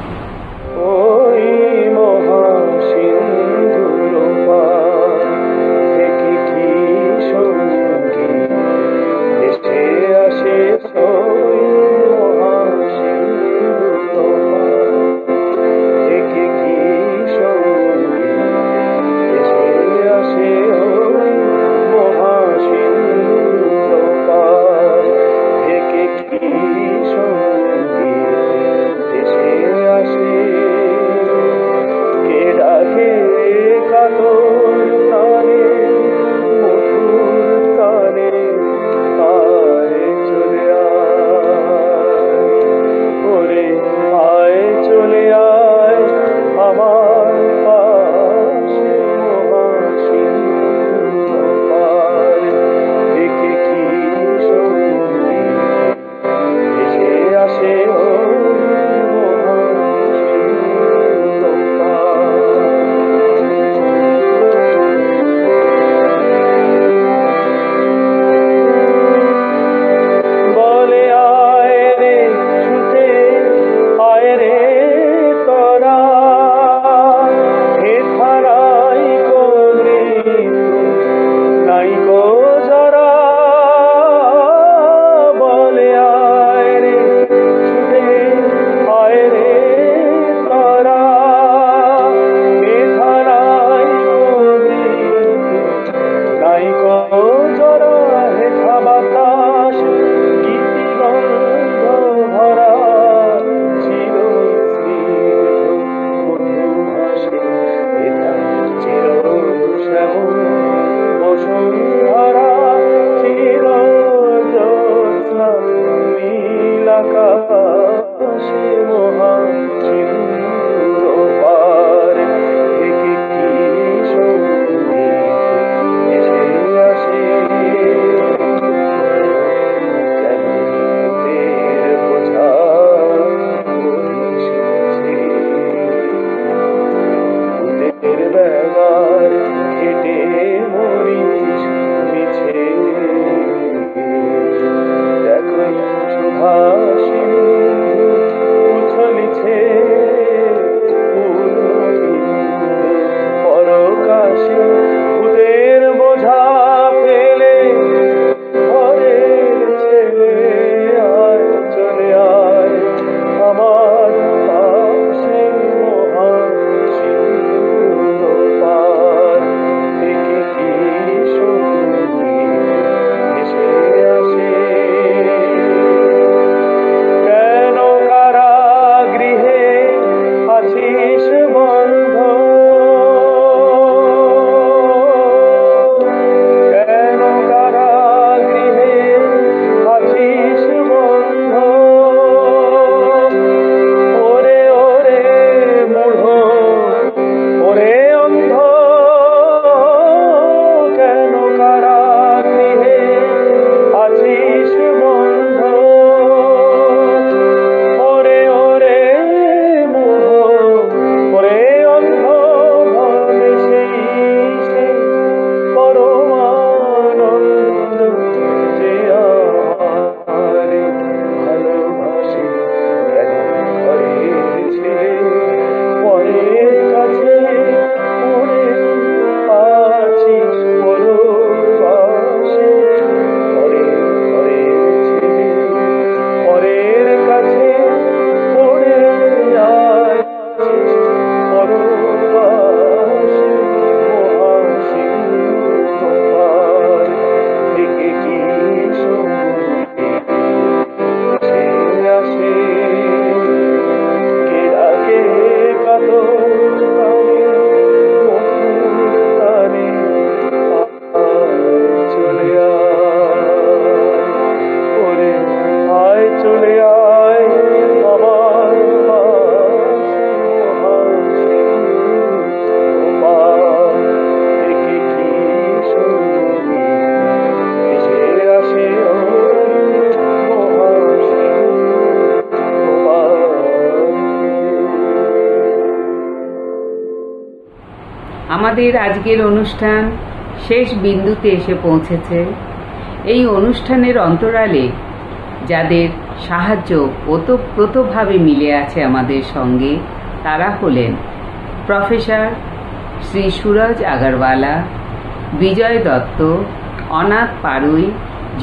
आमादेर आजकेर अनुष्ठान शेष बिंदुते एसे पौंछेछे। एई अनुष्ठानेर अंतराले जादेर साहाज्य ओतप्रोतभावे मिले आछे आमादेर संगे तारा हलेन प्रफेसर श्री सुराज अगरवाला, विजय दत्त, अनाथ पारुई,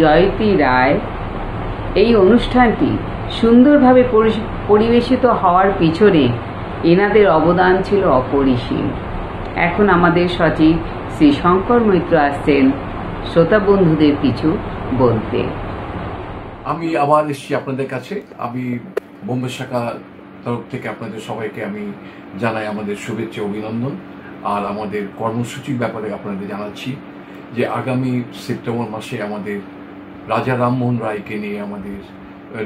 जयती राय। एई अनुष्ठानटी सुंदरभावे परिवेशित हवार पिछने एनादेर अवदान छिलो अपरिसीम। एखन आमादेर सचिव श्री शंकर मैत्र आছেন श्रोता बंधुदेर किछु बोलते। আমি আবার এসেছি আপনাদের কাছে। আমি বোম্বে শাখা তরফ থেকে আপনাদের সবাইকে আমি জানাই আমাদের শুভেচ্ছা অভিনন্দন। আর আমাদের কর্মসূচির ব্যাপারে আপনাদের জানাচ্ছি যে আগামী সেপ্টেম্বর মাসে আমাদের রাজা রাম মোহন রায়কে নিয়ে আমাদের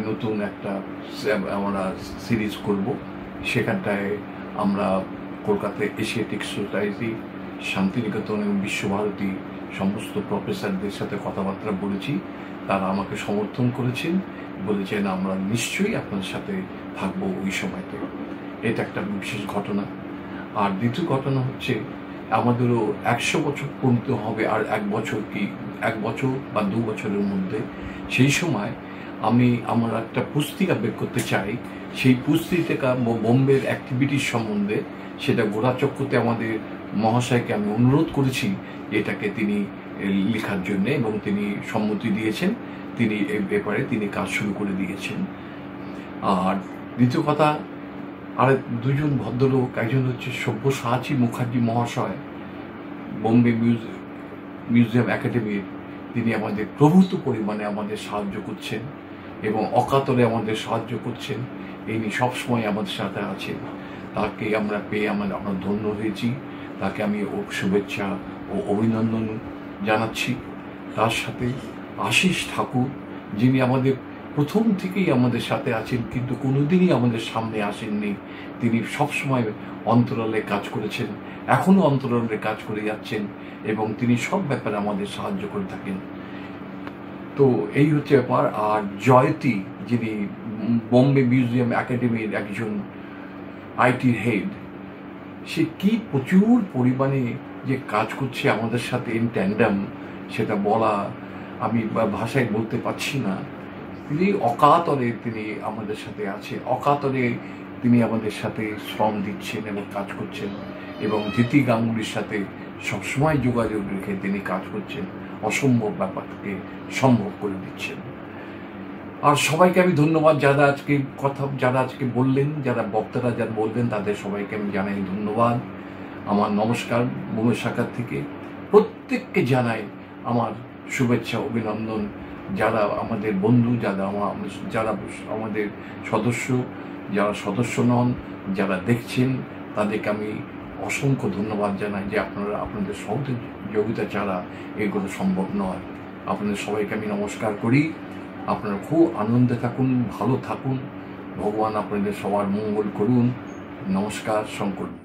নতুন একটা আমরা সিরিজ করব। সেখানটায় আমরা কলকাতা এশিয়াটিক সোসাইটি, শান্তিনিকেতন এবং বিশ্বভারতী সমস্ত প্রফেসরদের সাথে কথাবার্তা বলেছি। তারা আমাকে সমর্থন করেছেন, বলেছেন আমরা নিশ্চয়ই আপনার সাথে থাকবো ওই সময়তে। এটা একটা বিশেষ ঘটনা। আর দ্বিতীয় ঘটনা হচ্ছে আমাদেরও একশো বছর পূর্ণ হবে আর এক বছর কি এক বছর বা দু বছরের মধ্যে। সেই সময় আমি আমার একটা পুস্তিকা বের করতে চাই। সেই পুস্তিকা বোম্বের অ্যাক্টিভিটির সম্বন্ধে, সেটা গোড়াচক্রতে আমাদের মহাশয়কে আমি অনুরোধ করেছি এটাকে তিনি লেখার জন্যে, এবং তিনি সম্মতি দিয়েছেন। তিনি এই ব্যাপারে তিনি কাজ শুরু করে দিয়েছেন। আর দ্বিতীয় কথা, আর দুজন ভদ্রলোক, একজন হচ্ছে সাচি মুখার্জি মহাশয়, বম্বে মিউজিয়াম অ্যাকাডেমির, তিনি আমাদের প্রভূত পরিমাণে আমাদের সাহায্য করছেন এবং অকাতরে আমাদের সাহায্য করছেন। ইনি সবসময় আমাদের সাথে আছেন। তাকে আমরা পেয়ে আমরা আমরা ধন্য হয়েছি। তাকে আমি শুভেচ্ছা ও অভিনন্দন জানাচ্ছি। তার সাথে আশিস ঠাকুর, যিনি আমাদের প্রথম থেকেই আমাদের সাথে আছেন কিন্তু কোনোদিনই আমাদের সামনে আসেননি। তিনি সবসময় অন্তরালে কাজ করেছেন, এখনও অন্তরালে কাজ করে যাচ্ছেন এবং তিনি সব ব্যাপারে আমাদের সাহায্য করে থাকেন। তো এই হচ্ছে ব্যাপার। আর জয়তী, যিনি বম্বে মিউজিয়াম অ্যাকাডেমির একজন আইটি হেড, সে কি প্রচুর পরিমাণে যে কাজ করছে আমাদের সাথে ইন ট্যান্ডাম, সেটা বলা আমি ভাষায় বলতে পারছি না। তিনি অকাতরে তিনি আমাদের সাথে আছে, অকাতরে তিনি আমাদের সাথে শ্রম দিচ্ছেন এবং কাজ করছেন এবং জিতি গাঙ্গুলির সাথে সবসময় যোগাযোগ রেখে তিনি কাজ করছেন, অসম্ভব ব্যাপারকে সম্ভব করে দিচ্ছেন। আর সবাইকে আমি ধন্যবাদ, যারা আজকে কথা যারা আজকে বললেন, যারা বক্তারা যারা বললেন, তাদের সবাইকে আমি জানাই ধন্যবাদ। আমার নমস্কার বোম্বে শাখার থেকে প্রত্যেককে জানাই আমার শুভেচ্ছা অভিনন্দন। যারা আমাদের বন্ধু, যারা আমার যারা আমাদের সদস্য, যারা সদস্য নন, যারা দেখছেন, তাদেরকে আমি অসংখ্য ধন্যবাদ জানাই যে আপনারা আপনাদের সহযোগিতা ছাড়া এগুলো সম্ভব নয়। আপনাদের সবাইকে আমি নমস্কার করি। আপনারা খুব আনন্দে থাকুন, ভালো থাকুন। ভগবান আপনাদের সবার মঙ্গল করুন। নমস্কার। শঙ্কর।